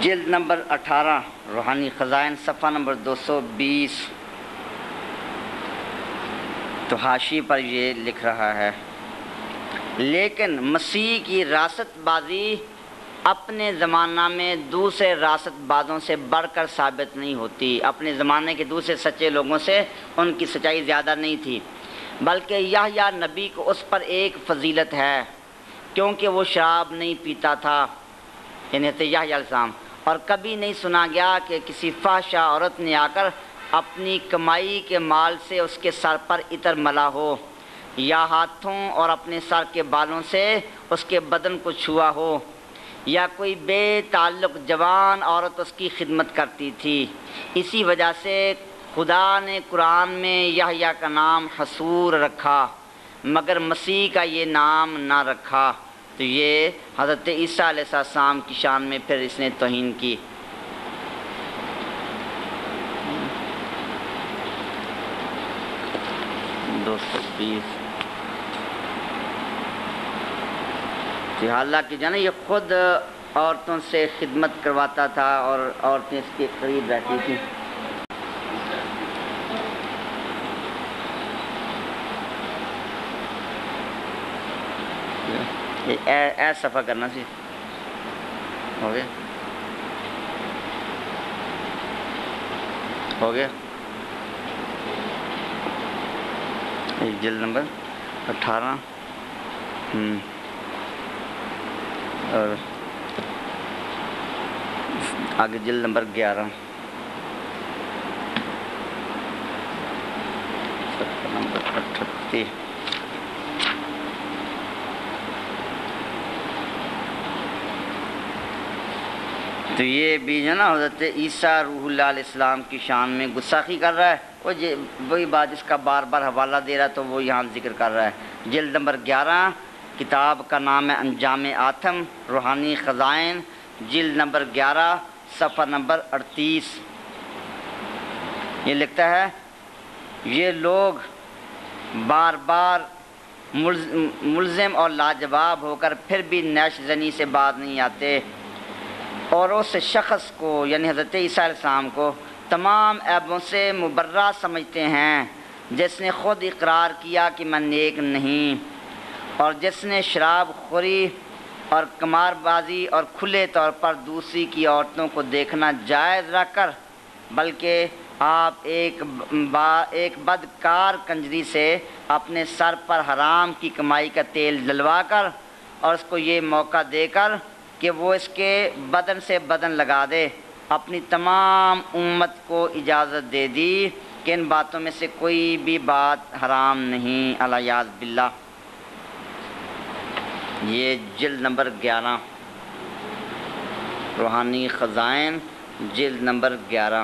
जिल्द नंबर अठारह, रूहानी ख़ज़ाइन, सफ़ा नंबर दो सौ बीस। तो हाशी पर ये लिख रहा है, लेकिन मसीह की रासतबाजी अपने ज़माना में दूसरे रासतबाजों से बढ़कर साबित नहीं होती। अपने ज़माने के दूसरे सच्चे लोगों से उनकी सच्चाई ज़्यादा नहीं थी, बल्कि यहया नबी को उस पर एक फजीलत है क्योंकि वो शराब नहीं पीता था, यानी यहया अलैहिस्सलाम। और कभी नहीं सुना गया कि किसी फाहशा औरत ने आकर अपनी कमाई के माल से उसके सर पर इतर मला हो या हाथों और अपने सर के बालों से उसके बदन को छुआ हो या कोई बेताल्लुक जवान औरत उसकी खिदमत करती थी। इसी वजह से खुदा ने कुरान में यहया का नाम हसूर रखा, मगर मसीह का ये नाम ना रखा। तो ये हज़रत ईसा अलैहिस्सलाम की शान में फिर इसने तौहीन की। दो सौ बीस। हालांकि जाना ये खुद औरतों से खिदमत करवाता था और औरतें इसके करीब रहती थी। ऐ सफ़ा करना सी हो गया हो गया एक जल्द नंबर अठारह और आगे जल्द नंबर ग्यारह नंबर अठत्ती तो ये भी है ना हज़रत ईसा रूहुल्लाह अलैहिस्सलाम की शान में गुस्साखी कर रहा है और ये वही बात इसका बार बार हवाला दे रहा है तो वो यहाँ जिक्र कर रहा है। जल्द नंबर ग्यारह किताब का नाम है अंजामे आथम रूहानी खजाइन जल्द नंबर ग्यारह सफ़ा नंबर अड़तीस। ये लिखता है ये लोग बार बार मुल्ज़िम और लाजवाब होकर फिर भी नैशज़नी से बात नहीं आते और उस शख्स को यानी हज़रत ईसा अलैहिस्सलाम को तमाम ऐबों से मुबर्रा समझते हैं जिसने ख़ुद इकरार किया कि मैं नेक नहीं और जिसने शराब खोरी और कमारबाजी और खुले तौर पर दूसरी की औरतों को देखना जायज़ रखकर बल्कि आप एक बा, एक बदकार कंजरी से अपने सर पर हराम की कमाई का तेल डलवाकर और उसको ये मौका देकर कि वो इसके बदन से बदन लगा दे अपनी तमाम उम्मत को इजाज़त दे दी कि इन बातों में से कोई भी बात हराम नहीं अलियाज़ बिल्ला। ये जल्द नंबर ग्यारह रूहानी ख़ज़ाइन जल्द नंबर ग्यारह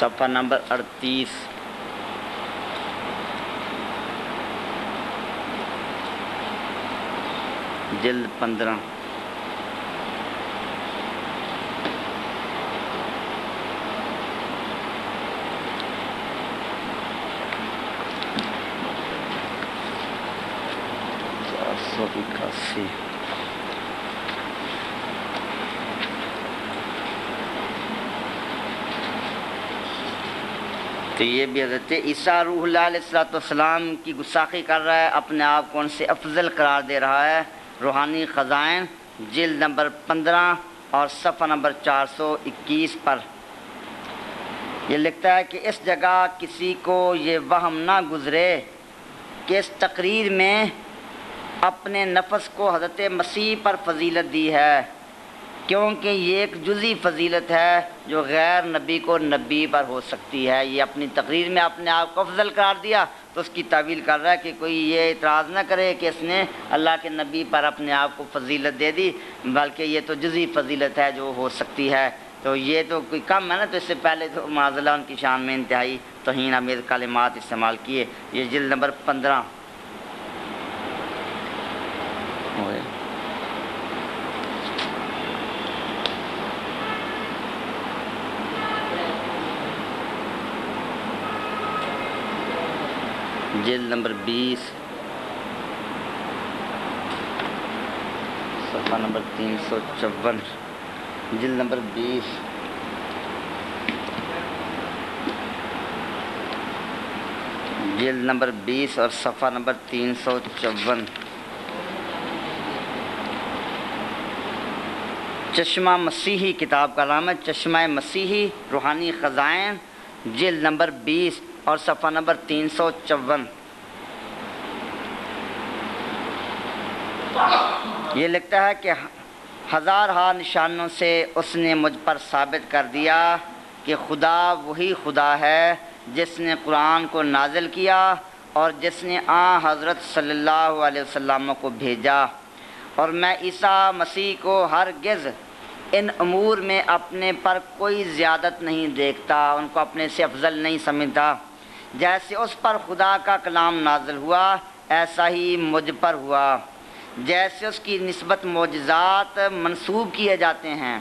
सफ़ा नंबर अड़तीस। जल्द पंद्रह चार सौ इक्यासी तो ये भी हज़रत ईसा रूहुल्लाह अलैहिस्सलाम की गुस्साखी कर रहा है अपने आप को उनसे अफजल करार दे रहा है। रूहानी ख़ज़ाइन जल्द नंबर पंद्रह और सफ़ा नंबर चार सौ इक्कीस पर यह लिखता है कि इस जगह किसी को ये वहम ना गुज़रे कि इस तकरीर में अपने नफस को हज़रत मसीह पर फजीलत दी है क्योंकि ये एक जुज़ी फजीलत है जो गैर नबी को नबी पर हो सकती है। ये अपनी तकरीर में अपने आप को अफजल करार दिया तो उसकी तावील कर रहा है कि कोई ये इतराज़ ना करे कि इसने अल्लाह के नबी पर अपने आप को फजीलत दे दी बल्कि ये तो जुज़ी फजीलत है जो हो सकती है तो ये तो कोई कम है ना। तो इससे पहले तो माज़ल्लाह उनकी शान में इंतहाई तौहीन आमेज़ कलिमात इस्तेमाल किए। ये जल्द नंबर पंद्रह जल्द नंबर बीस सफ़ा नंबर तीन सौ चौवन जल्द नंबर बीस जल्द नंबर बीस और सफ़ा नंबर तीन सौ चौवन। चश्मा मसीही किताब का नाम है चश्मा मसीही रूहानी ख़ज़ाइन जल्द नंबर बीस और सफ़ा नंबर तीन सौ चौवन। ये लिखता है कि हज़ार हा निशानों से उसने मुझ पर साबित कर दिया कि खुदा वही खुदा है जिसने कुरान को नाजिल किया और जिसने आ हज़रत सल्लल्लाहु अलैहि वसल्लम को भेजा और मैं ईसा मसीह को हरगिज़ इन अमूर में अपने पर कोई ज़्यादत नहीं देखता उनको अपने से अफजल नहीं समझता। जैसे उस पर खुदा का कलाम नाजिल हुआ ऐसा ही मुझ पर हुआ। जैसे उसकी निस्बत मोजज़ात मनसूब किए जाते हैं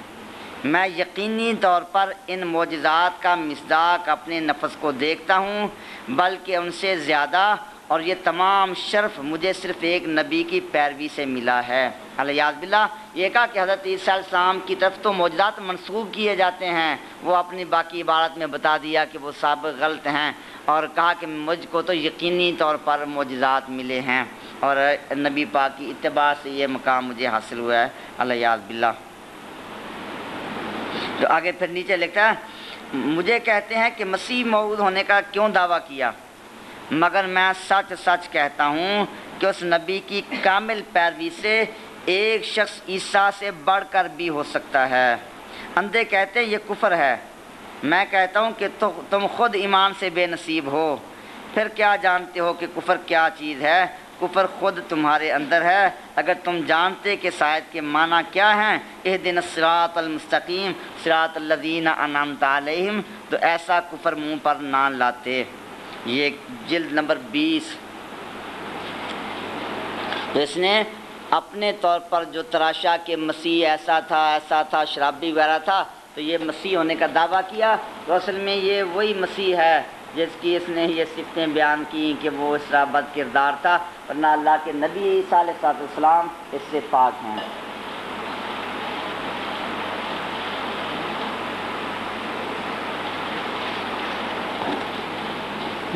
मैं यकीनी तौर पर इन मोजज़ात का मिस्दाक अपने नफस को देखता हूँ बल्कि उनसे ज़्यादा और ये तमाम शर्फ मुझे सिर्फ़ एक नबी की पैरवी से मिला है। अलयाज़बिल्लाह, ये कहा कि हज़रत ईसा अलैहिस्सलाम की तरफ तो मौजूदात मनसूब किए जाते हैं, वो अपनी बाकी इबारत में बता दिया कि वो साबिक़ गलत हैं, और कहा कि मुझको तो यकीनी तौर पर मौजूदात मिले हैं और नबी पाक की इत्तबा से ये मकाम मुझे हासिल हुआ है। अलयाज़बिल्लाह। तो आगे फिर नीचे लिखता है, मुझे कहते हैं कि मसीह मौऊद होने का क्यों दावा किया, मगर मैं सच सच कहता हूँ कि उस नबी की कामिल पैरवी से एक शख्स ईसा से बढ़कर भी हो सकता है। अंधे कहते हैं ये कुफर है, मैं कहता हूँ कि तु, तुम खुद ईमान से बेनसीब हो, फिर क्या जानते हो कि कुफर क्या चीज़ है। कुफर खुद तुम्हारे अंदर है, अगर तुम जानते कि शायद के माना क्या हैं, इह दिन सिरातल मुस्तकीम सिरातल लज़ीना अनअमत अलैहिम, तो ऐसा कुफर मुँह पर ना लाते। ये जिल्द नंबर बीस। तो इसने अपने तौर पर जो तराशा के मसीह ऐसा था ऐसा था शराबी वगैरह था, तो ये मसीह होने का दावा किया, तो असल में ये वही मसीह है जिसकी इसने ये सिफतें बयान की कि वो इस तरह बद किरदार था, वरना अल्लाह के नबी ईसा अलैहिस्सलाम इससे पाक हैं।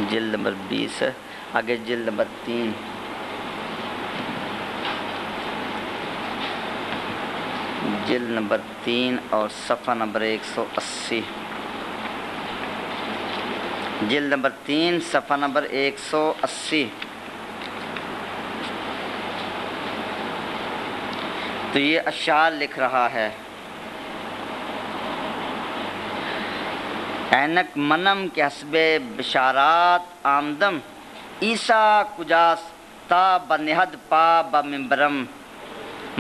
जिल्द नंबर बीस। आगे जिल्द नंबर तीन। जिल्द नंबर तीन और सफ़ा नंबर एक सौ अस्सी। जिल्द नंबर तीन सफ़ा नंबर एक सौ अस्सी। तो ये अशार लिख रहा है, ऐनक मनम के हसबे बशारात आमदम ईसा कुजास ता बनहद पा बम्बरम।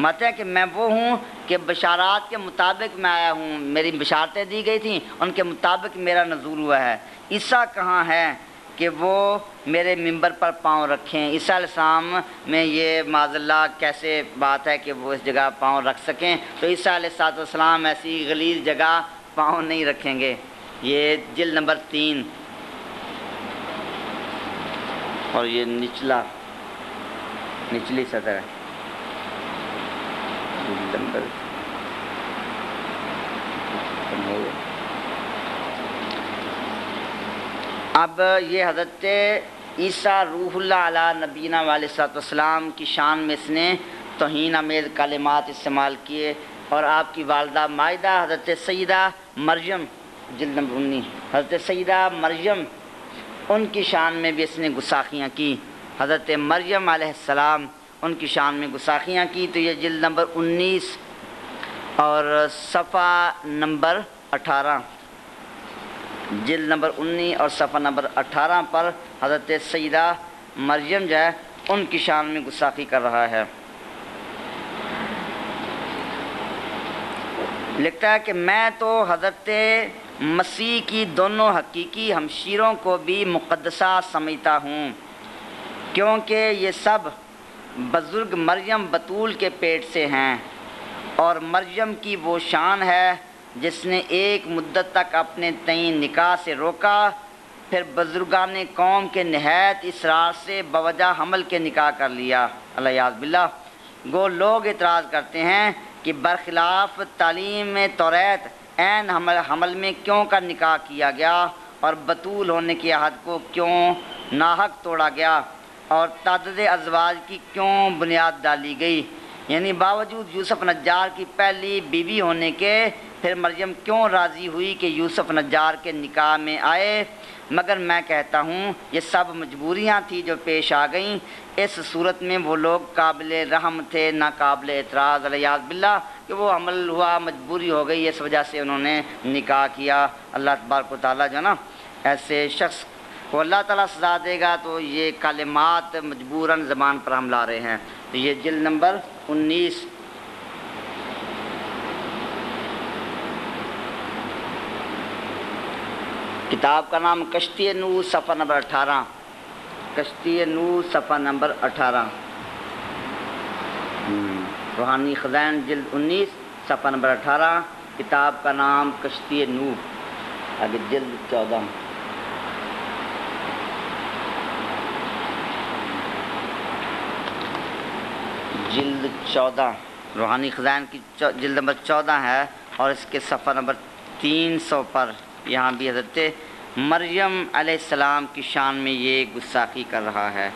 मत है कि मैं वो हूँ कि बशारात के मुताबिक मैं आया हूँ, मेरी बशारतें दी गई थी उनके मुताबिक मेरा नजूर हुआ है। ईसा कहाँ है कि वो मेरे मिंबर पर पाँव रखें। ईसा अलैहिस्सलाम में ये माज़ल्ला कैसे बात है कि वो इस जगह पाँव रख सकें, तो ईसा अलैहिस्सलाम ऐसी गलीज़ जगह पाँव नहीं रखेंगे। ये जिल्द नंबर तीन और ये निचला निचली सतह है। जिल्द नंबर अब ये हज़रत ईसा रूहुल्लाह अला नबीना अलैहिस्सलाम की शान में इसने तौहीन आमेज़ कलिमात इस्तेमाल किए। और आपकी वालदा मायदा हज़रत सैयदा मरियम जिल्द नंबर उन्नीस हज़रत सैयदा मरियम उनकी शान में भी इसने गुस्साखियाँ की। हज़रत मरियम अलैहिस्सलाम उनकी शान में गुस्साखियाँ की। तो ये जिल्द नंबर उन्नीस और सफ़ा नंबर अठारह। जिल्द नंबर उन्नीस और सफ़ा नंबर अठारह पर हज़रत सैयदा मरियम जो है उनकी शान में गुस्साखी कर रहा है। लिखता है कि मैं तो हज़रत मसीह की दोनों हकीकी हमशीरों को भी मुक़द्दसा समझता हूँ, क्योंकि ये सब बुज़ुर्ग मरियम बतूल के पेट से हैं, और मरियम की वो शान है जिसने एक मुद्दत तक अपने तयीन निकाह से रोका, फिर बुज़ुर्गान कौम के नहायत इसरार से बवजह हमल के निकाह कर लिया। अलयाज़बिल्लाह। गो लोग इतराज़ करते हैं कि बरखिलाफ तालीम तौरात ऐन हमल हमल में क्यों का निकाह किया गया, और बतूल होने के अहद को क्यों नाहक तोड़ा गया, और तादद अजवाज की क्यों बुनियाद डाली गई। यानी बावजूद यूसुफ नज्जार की पहली बीवी होने के फिर मरियम क्यों राज़ी हुई कि यूसुफ नज्जार के निकाह में आए। मगर मैं कहता हूँ ये सब मजबूरियाँ थी जो पेश आ गईं। इस सूरत में वो लोग काबिल रहम थे ना काबिल एतराज़। अलयाज़बिल्लाह कि वो अमल हुआ, मजबूरी हो गई, इस वजह से उन्होंने निकाह किया। अल्लाह तबारक व तआला जो ना ऐसे शख्स को अल्लाह ताला सज़ा देगा। तो ये कलिमात मजबूरन ज़बान पर हम ला रहे हैं। तो ये जिल्द नंबर उन्नीस। किताब का नाम कश्ती नूर सफ़ा नंबर अठारह। कश्ती नूर सफ़ा नंबर अठारह। रूहानी खज़ान जिल्द उन्नीस सफ़ा नंबर अठारह। किताब का नाम कश्ती नूर। आगे जिल्द चौदह। जिल्द चौदह, रूहानी खजान की जिल्द नंबर चौदह है और इसके सफ़ा नंबर तीन सौ पर यहाँ भी हज़रत मरियम अलैहिस्सलाम की शान में ये गुस्ताखी कर रहा है।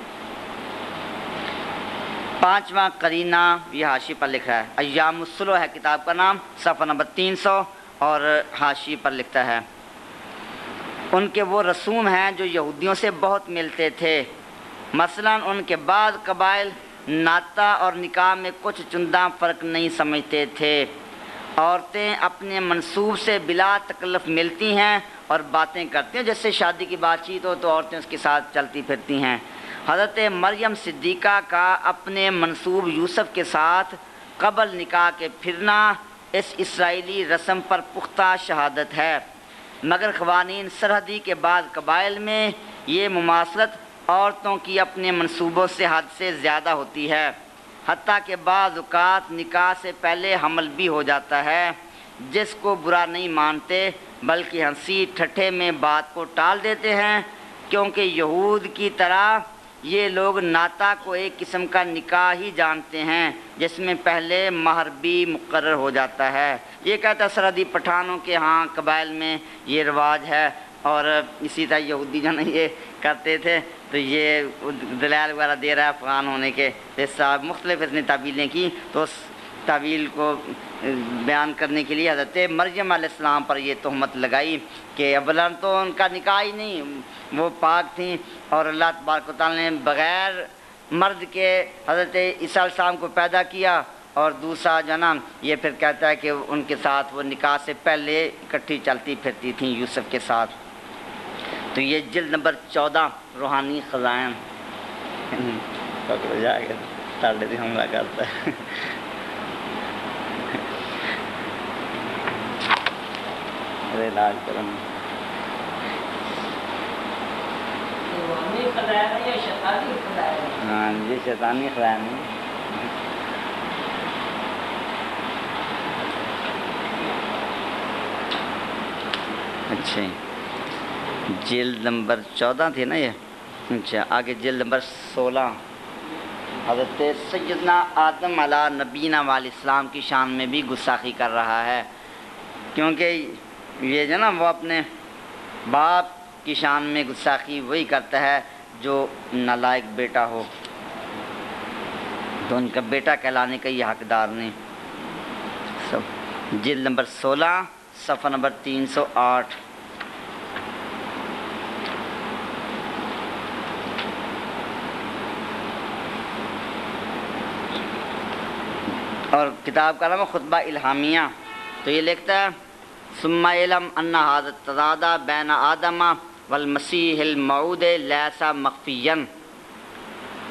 पाँचवा करीना, यह हाशी पर लिख रहा है। अय्यामुस्सुलो है किताब का नाम, सफ़ा नंबर तीन सौ और हाशी पर लिखता है उनके वो रसूम हैं जो यहूदियों से बहुत मिलते थे, मसलन उनके बाद कबाइल नाता और निकाह में कुछ चुंदा फ़र्क नहीं समझते थे। औरतें अपने मंसूब से बिला तकल्लुफ़ मिलती हैं और बातें करती हैं, जैसे शादी की बातचीत हो तो औरतें उसके साथ चलती फिरती हैं। हज़रत मरियम सिद्दीक़ा का अपने मंसूब यूसुफ के साथ कबल निकाह के फिरना इस इसराइली रस्म पर पुख्ता शहादत है, मगर ख़वानीन सरहदी के बाद कबाइल में ये मुमासलत औरतों की अपने मंसूबों से हद से ज़्यादा होती है, हत्ता के बाद औक़ात निकाह से पहले हमल भी हो जाता है, जिसको बुरा नहीं मानते बल्कि हंसी ठट्ठे में बात को टाल देते हैं, क्योंकि यहूद की तरह ये लोग नाता को एक किस्म का निकाह ही जानते हैं जिसमें पहले महर भी मुकर्रर हो जाता है। ये कहता सरहदी पठानों के हाँ कबाइल में ये रिवाज है और इसी तरह यहूदी जो नहीं ये करते थे, तो ये दलाल वगैरह दे रहा है अफ़गान होने के साहब मुख्तलिफ इसने तावीलें की, तो उस तावील को बयान करने के लिए हज़रत मरियम अलैहिस्सलाम पर यह तोहमत लगाई कि अवलन तो उनका निकाह ही नहीं, वो पाक थी और अल्लाह तबारक व तआला ने बग़ैर मर्द के हज़रत ईसा अलैहिस्सलाम को पैदा किया, और दूसरा जनाम ये फिर कहता है कि उनके साथ वो निकाह से पहले इकट्ठी चलती फिरती थी यूसुफ के साथ। तो ये जिल्द नंबर चौदह रूहानी खजान जाएगा हमला करता है। अरे लाज करम हाँ ये शैतानी खजान है। अच्छा जेल नंबर चौदह थी ना ये। अच्छा आगे जेल नंबर सोलह, हज़रत सैयदना आदम अला नबीना वाल इस्लाम की शान में भी गुस्साखी कर रहा है, क्योंकि ये जो ना वो अपने बाप की शान में गुस्साखी वही करता है जो नालायक बेटा हो, तो उनका बेटा कहलाने का ये हकदार नहीं। सब जेल नंबर सोलह सफ़ा नंबर तीन सौ आठ। और किताब का नाम है खुतबा इल्हामिया। तो ये लिखता है सुम्मा इलम अन्ना हाज़त तज़ादा बैन आदमा वल मसीहिल मऊद लैसा मख्फियन।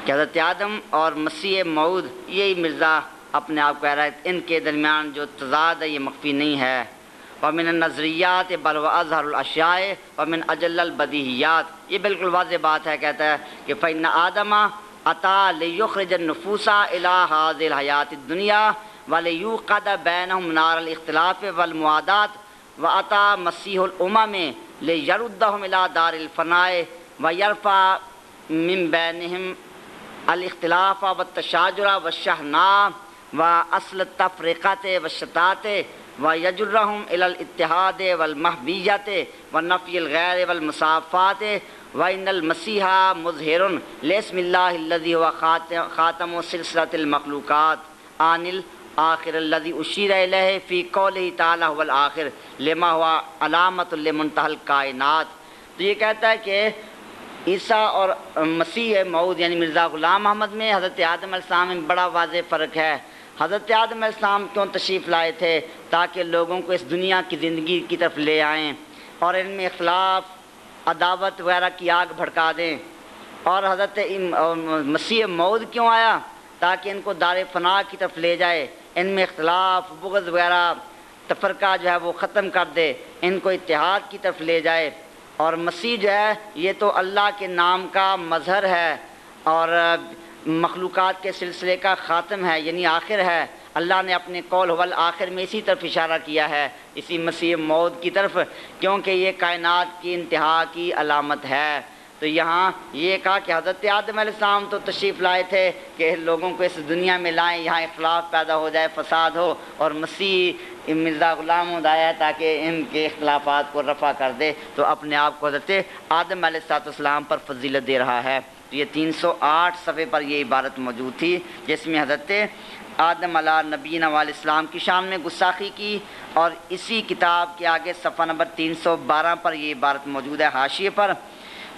हज़रत आदम और मसीह मऊद, यही मिर्ज़ा अपने आप कह रहा है, इनके दरमियान जो तज़ाद है ये मख्फी नहीं है। वमिन नज़रियात बल व अज़हरुल अश्याए वमिन अजल्लल बदीहियात, ये बिल्कुल वाज़ेह बात है। कहता है कि फ़इन्ना आदमा अता लियुखरिजन नुफूसा इला हाज़िल हयातिद दुनिया वलियूक़द बैनहुम नारल इख्तिलाफ़ वल मुआदात व अता मसीहुल उमम लियरुद्दहुम इला दारिल फ़नाए व यरफ़ा मिन बैनहुम अल इख्तिलाफ़ व तशाजुर व शहना व असल तफ़रीक़त व शतात व यजुर्रहुम इलल इत्तिहाद वल महबीयत व नफ़िल गैर वल मुसाफ़ात व इन्नल मसीहा मुज़हिरुन लिस्मिल्लाहि अल्लज़ी हुव ख़ातमु सिलसिलतिल मख़लूक़ात आनिल आखिर अल्लज़ी उशीरा इलैहि फ़ी क़ौलिहि तआला हुवल आखिर लिमा हुवा अलामतुल लिमुंतहल कायनात। तो ये कहता है कि ईसा और मसीह मऊद यानी मिर्ज़ा ग़ुलाम अहमद में हज़रत आदम अलैहिस्सलाम में बड़ा वाज़ेह फ़र्क है। हज़रत आदम अलैहिस्सलाम क्यों तशरीफ़ लाए थे? ताकि लोगों को इस दुनिया की ज़िंदगी की तरफ ले आएँ और इनमें इख़्तिलाफ़ अदावत वगैरह की आग भड़का दें। और हज़रत मसीह मऊद क्यों आया? ताकि इनको दार फ़ना की तरफ ले जाए, इनमें इख़्तिलाफ़ बुग़्ज़ वगैरह तफ़रक़ा जो है वो ख़त्म कर दे, इनको इत्तेहाद की तरफ ले जाए। और मसीह जो है ये तो अल्लाह के नाम का मज़हर है और मखलूक़ात के सिलसिले का ख़ातम है, यानी आखिर है। अल्लाह ने अपने कौल वल आखिर में इसी तरफ इशारा किया है, इसी मसीह मौत की तरफ, क्योंकि ये कायनात की इंतहा की अलामत है। तो यहाँ ये कहा कि हज़रत आदम अलैहिस्सलाम तो तशरीफ़ लाए थे कि लोगों को इस दुनिया में लाएँ, यहाँ इख्लाफ पैदा हो जाए, फसाद हो, और मसीह मिर्ज़ा ग़ुलाम अहमद आया ताकि इनके इख्लाफात को रफ़ा कर दे, तो अपने आप को हज़रत आदम अलैहिस्सलाम पर फजीलत दे रहा है। तो ये तीन सौ आठ सफ़े पर यह इबारत मौजूद थी जिसमें हज़रत आदम अला नबीना वाल-ए-इस्लाम की शान में गुस्साखी की, और इसी किताब के आगे सफ़ा नंबर तीन सौ बारह पर यह इबारत मौजूद है हाशिए पर।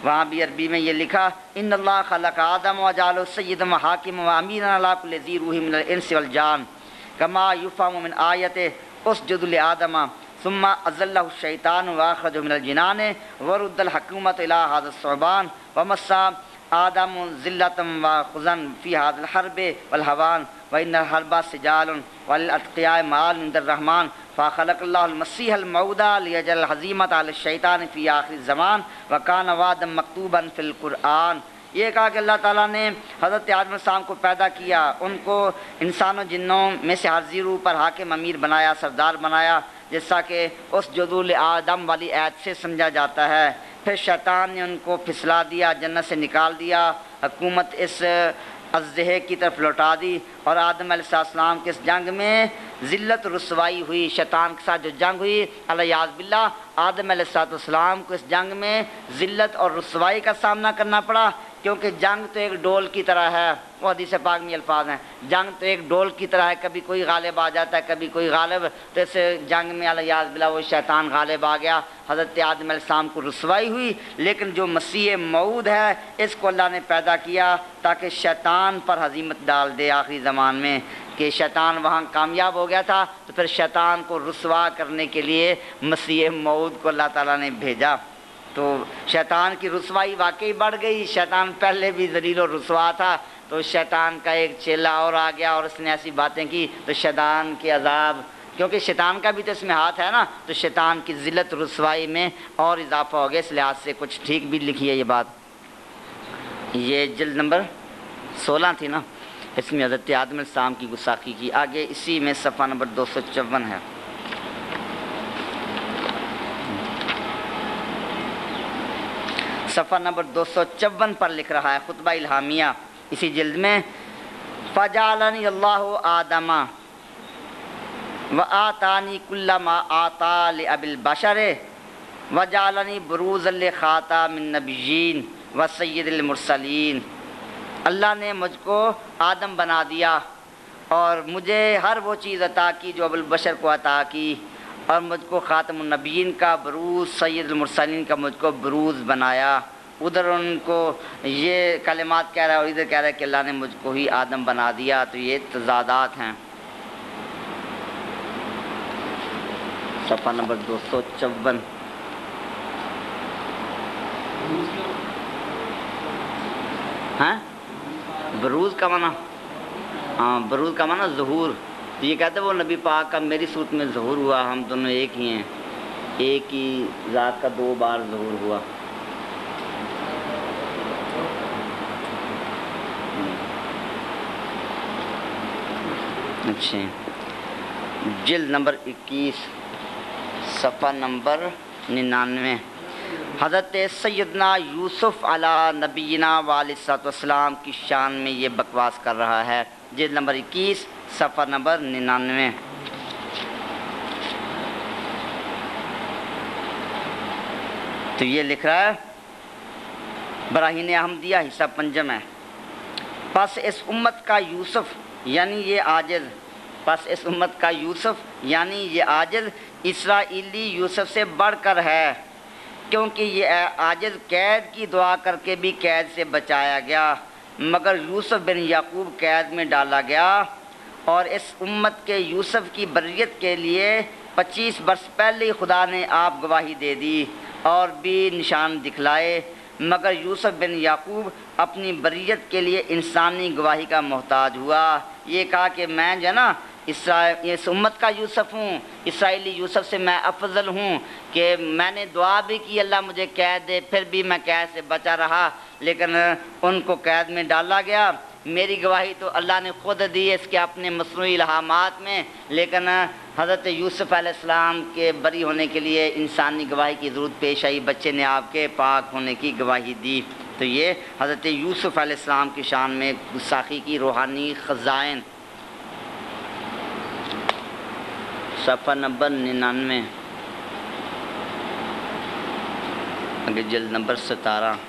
वहाँ भी अरबी में ये लिखा इन्नल्लाह खलक आदम व जालो सय्यदम हाकिम व अमीरन अला कुल्लि ज़ी रूहिम मिनल इन्सि वल जान कमा युफ़हमु मिन आयते उसजुद लि आदम सुम्मा अज़ल्लहु शैतान व अख़रजहु मिनल जिनान व रद्दल हकूमत इला हाज़ा सुबान व मस्सा आदम ज़िल्लतम व ख़ुज़न फ़ी हाज़िल हर्ब वल हवान व इन्नल हर्बा सिजालुन वलिल अत्क़िया माल मिनर रहमान फ़ाखलक़ल्लाहुल मसीहल मऊदा लियजल हज़ीमत अल शैतान फ़ी आखिर ज़मान व कान वादम मकतूबन फ़िल कुरान। ये कहा कि अल्लाह ताला ने हज़रत आदम अलैहिस्सलाम को पैदा किया, उनको इंसानों जिन्नों में से हाज़िर रूह पर हाकिम अमीर बनाया, सरदार बनाया, जैसा कि उस जदूल आदम वाली आयत से समझा जाता है। फिर शैतान ने उनको फिसला दिया, जन्नत से निकाल दिया, हुकूमत इस अज़्ज़हे की तरफ लौटा दी, और आदम अलैहिस्सलाम के इस जंग में ज़िल्लत रसवाई हुई। शैतान के साथ जो जंग हुई अलियाज़ बिल्लाह, आदम अलैहिस्सलाम को इस जंग में ज़िल्लत और रसवाई का सामना करना पड़ा, क्योंकि जंग तो एक डोल की तरह है। वो हदीस पाक में अल्फाज हैं, जंग तो एक डोल की तरह है, कभी कोई गालिब आ जाता है, कभी कोई गालिब। तो इस जंग में अलियाज़ बिल्लाह वो शैतान गालिब आ गया, हज़रत आदम अलैहिस्सलाम को रसवाई हुई। लेकिन जो मसीह मऊद है इसको अल्लाह ने पैदा किया ताकि शैतान पर हजीमत डाल दे आखिरी ज़मान में, कि शैतान वहाँ कामयाब हो गया था, तो फिर शैतान को रसवा करने के लिए मसीह मऊद को अल्लाह ताला ने भेजा। तो शैतान की रसवाई वाकई बढ़ गई, शैतान पहले भी ज़लील और रसवा था, तो शैतान का एक चेला और आ गया और उसने ऐसी बातें की, तो शैतान के अजाब, क्योंकि शैतान का भी तो इसमें हाथ है ना, तो शैतान की ज़िल्लत रसवाई में और इजाफा हो गया। इस लिहाज से कुछ ठीक भी लिखी है ये बात। ये जिल्द नंबर सोलह थी ना, इसमें हज़रत आदम अलैहिस्सलाम की गुस्साखी की। आगे इसी में सफ़ा नंबर दो सौ चौवन है। सफ़ा नंबर दो सौ चौवन पर लिख रहा है खुतबा इल्हामिया इसी जिल्द में, फ़जालनी अल्लाहु आदमा व आतानी कुल्ला मा आता लि अबिल बशरे व जालनी बुरूज़ल लि ख़ातमिन नबिय्यीन व सय्यदिल मुरसलीन। अल्लाह ने मुझको आदम बना दिया और मुझे हर वो चीज़ अता की जो अबुल बशर को अता की, और मुझको ख़ातमुन नबिय्यीन का बरूज़, सय्यदुल मुरसलीन का मुझको बरूज़ बनाया। उधर उनको ये कलिमात कह रहा है और इधर कह रहा है कि अल्लाह ने मुझको ही आदम बना दिया। तो ये तज़ादात हैं। सफ़ा नंबर दो सौ चौवन हैं, बरूज़ का माना, हाँ बरूज़ का माना ज़हूर। तो ये कहते हैं वो नबी पाक का मेरी सूरत में ज़हूर हुआ, हम दोनों एक ही हैं, एक ही ज़ात का दो बार ज़हूर हुआ। अच्छा, जिल्द नंबर इक्कीस सफ़ा नंबर निन्यानवे, हज़रत सैयदना यूसुफ़ अला नबीना वालिस्सलाम की शान में ये बकवास कर रहा है। जिल्द नंबर इक्कीस सफ़ा नंबर निन्यानवे। तो ये लिख रहा है ब्राहीन अहमदिया हिस्सा पंजम है। बस इस उम्मत का यूसुफ़ यानी ये आजिज़, बस इस उम्मत का यूसुफ़ यानी ये आजिज़ इसराइली यूसुफ़ से बढ़कर है, क्योंकि ये आजिज़ कैद की दुआ करके भी कैद से बचाया गया, मगर यूसुफ़ बिन याकूब कैद में डाला गया। और इस उम्मत के यूसुफ़ की बर्रियत के लिए पच्चीस वर्ष पहले ही खुदा ने आप गवाही दे दी और भी निशान दिखलाए, मगर यूसुफ़ बिन याकूब अपनी बर्रियत के लिए इंसानी गवाही का मोहताज हुआ। ये कहा कि मैं जो है ना इसराइल इस उम्मत का यूसुफ़ हूँ, इसराइली यूसुफ़ से मैं अफजल हूँ, कि मैंने दुआ भी की अल्लाह मुझे कैद दे, फिर भी मैं कैद से बचा रहा, लेकिन उनको कैद में डाला गया। मेरी गवाही तो अल्लाह ने खुद दी है इसके अपने मसनूई इल्हामात में, लेकिन हज़रत यूसुफ अलैहिस्सलाम के बरी होने के लिए इंसानी गवाही की ज़रूरत पेश आई, बच्चे ने आपके पाक होने की गवाही दी। तो ये हज़रत यूसुफ अलैहिस्सलाम की शान में गुस्ताखी की रूहानी खजाइन, सफ़ा नंबर निन्यानवे, आगे जल्द नंबर सतारह,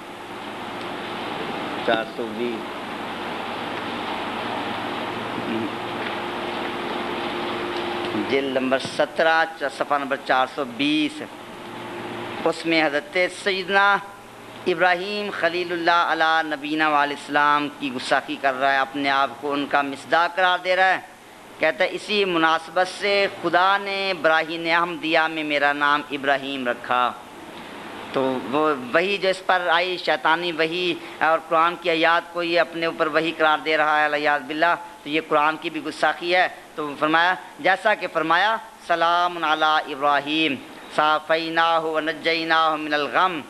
चार सौ बीस। जिल्द नंबर सत्रह, सफ़ा नंबर चार सौ बीस। उसमें हज़रत सैयदना इब्राहीम खलीलुल्लाह अला नबीना वाल इस्लाम की गुस्ताखी कर रहा है, अपने आप को उनका मिसदाक करार दे रहा है। कहता है इसी मुनासबत से खुदा ने ब्राहीन अहमदिया में मेरा नाम इब्राहीम रखा। तो वो वही जो इस पर आई शैतानी वही और कुरान की आयात को ये अपने ऊपर वही करार दे रहा है अलियाज़ बिल्ला। तो ये कुरान की भी गुस्ताखी है। तो फरमाया जैसा कि फरमाया सलाम अला इब्राहीम साफ़ैनाहु व नज्जैनाहु मिनल गम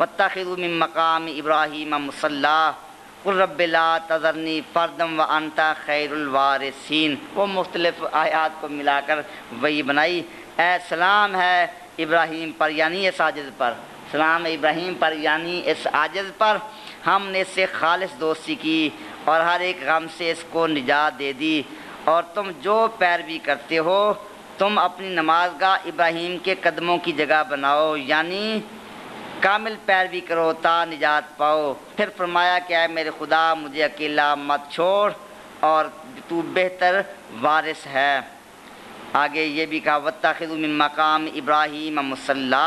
वत्तखिज़ू मिन मकाम इब्राहीम मुसल्ला कुल रब्बि ला तज़रनी फ़र्दम व अंत खैरुल वारिसीन। वो मुख्तलिफ़ आयात को मिलाकर वही बनाई। ए सलाम है इब्राहीम पर यानी इस आजिज़ पर, सलाम इब्राहीम पर यानी इस आजिज़ पर, हमने इससे खालिस दोस्ती की और हर एक गम से इसको निजात दे दी। और तुम जो पैरवी करते हो तुम अपनी नमाजगाह इब्राहीम के कदमों की जगह बनाओ, यानी कामिल पैरवी करो ता निजात पाओ। फिर फरमाया क्या है मेरे खुदा मुझे अकेला मत छोड़ और तू बेहतर वारिस है। आगे ये भी कहा वत्तखिज़ू मिन मकाम इब्राहीम मुसल्ला,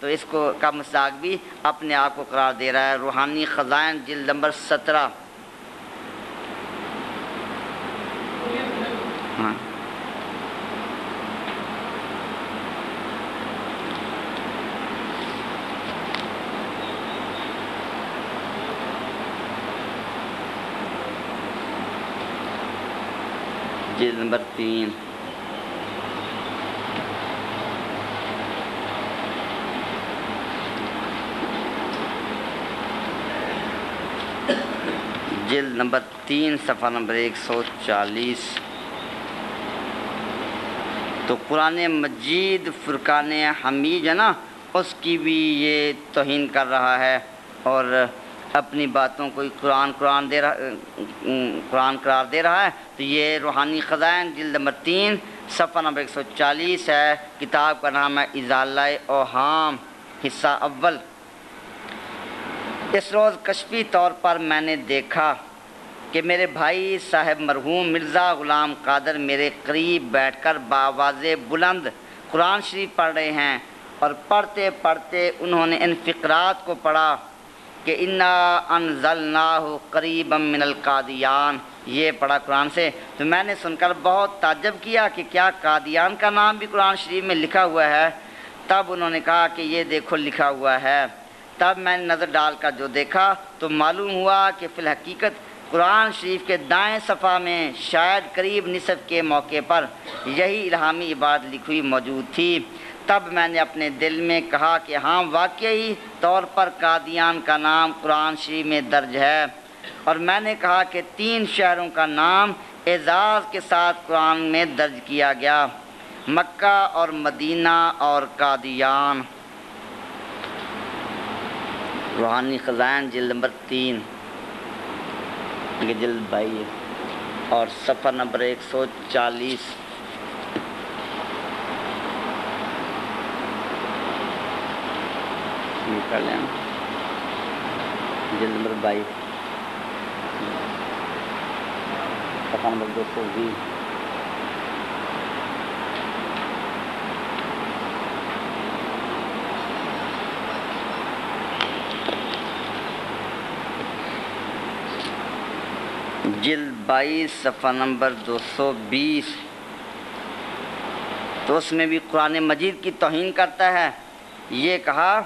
तो इसको का मसाक भी अपने आप को करार दे रहा है। रूहानी खजाइन जिल्द नंबर सत्रह। हाँ जिल्द नंबर तीन। जिल्द नंबर तीन सफ़ा नंबर एक सौ चालीस। तो कुरान मजीद फुरकान हमीद है ना, उसकी भी ये तौहीन कर रहा है और अपनी बातों को कुरान कुरान दे रहा कुरान करार दे रहा है। तो ये रूहानी खजाइन जिल्द नंबर तीन सफ़ा नंबर एक सौ चालीस है। किताब का नाम है इज़ाला-ए-अवहम हिस्सा अव्वल। इस रोज़ कश्फी तौर पर मैंने देखा कि मेरे भाई साहब मरहूम मिर्ज़ा ग़ुलाम कादर मेरे करीब बैठकर बावाज़े बुलंद कुरान शरीफ पढ़ रहे हैं और पढ़ते पढ़ते उन्होंने इन फ़िक़रात को पढ़ा कि इन्ना अनज़लनाहु क़रीबम मिनल क़ादियान, ये पढ़ा कुरान से। तो मैंने सुनकर बहुत ताज्जुब किया कि क्या कादियान का नाम भी कुरान शरीफ में लिखा हुआ है। तब उन्होंने कहा कि ये देखो लिखा हुआ है। तब मैंने नज़र डाल कर जो देखा तो मालूम हुआ कि फ़िलहकीकत कुरान शरीफ के दाएँ सफ़ा में शायद करीब निसफ के मौके पर यही इल्हामी इबादत लिखी मौजूद थी। तब मैंने अपने दिल में कहा कि हाँ वाकई तौर पर कादियान का नाम कुरान शरीफ में दर्ज है। और मैंने कहा कि तीन शहरों का नाम एजाज़ के साथ कुरान में दर्ज किया गया, मक्का और मदीना और कादियान। रूहानी खजाइन जिल्द नंबर तीन जिल्द बाई और सफ़ा नंबर एक सौ चालीस। निकाल लें जिल्द नंबर बाई सफ़ा नंबर दो सौ बीस। जिल्द बाईस सफ़ा नंबर दो सौ बीस। तो उसमें भी कुरान मजीद की तौहीन करता है। ये कहा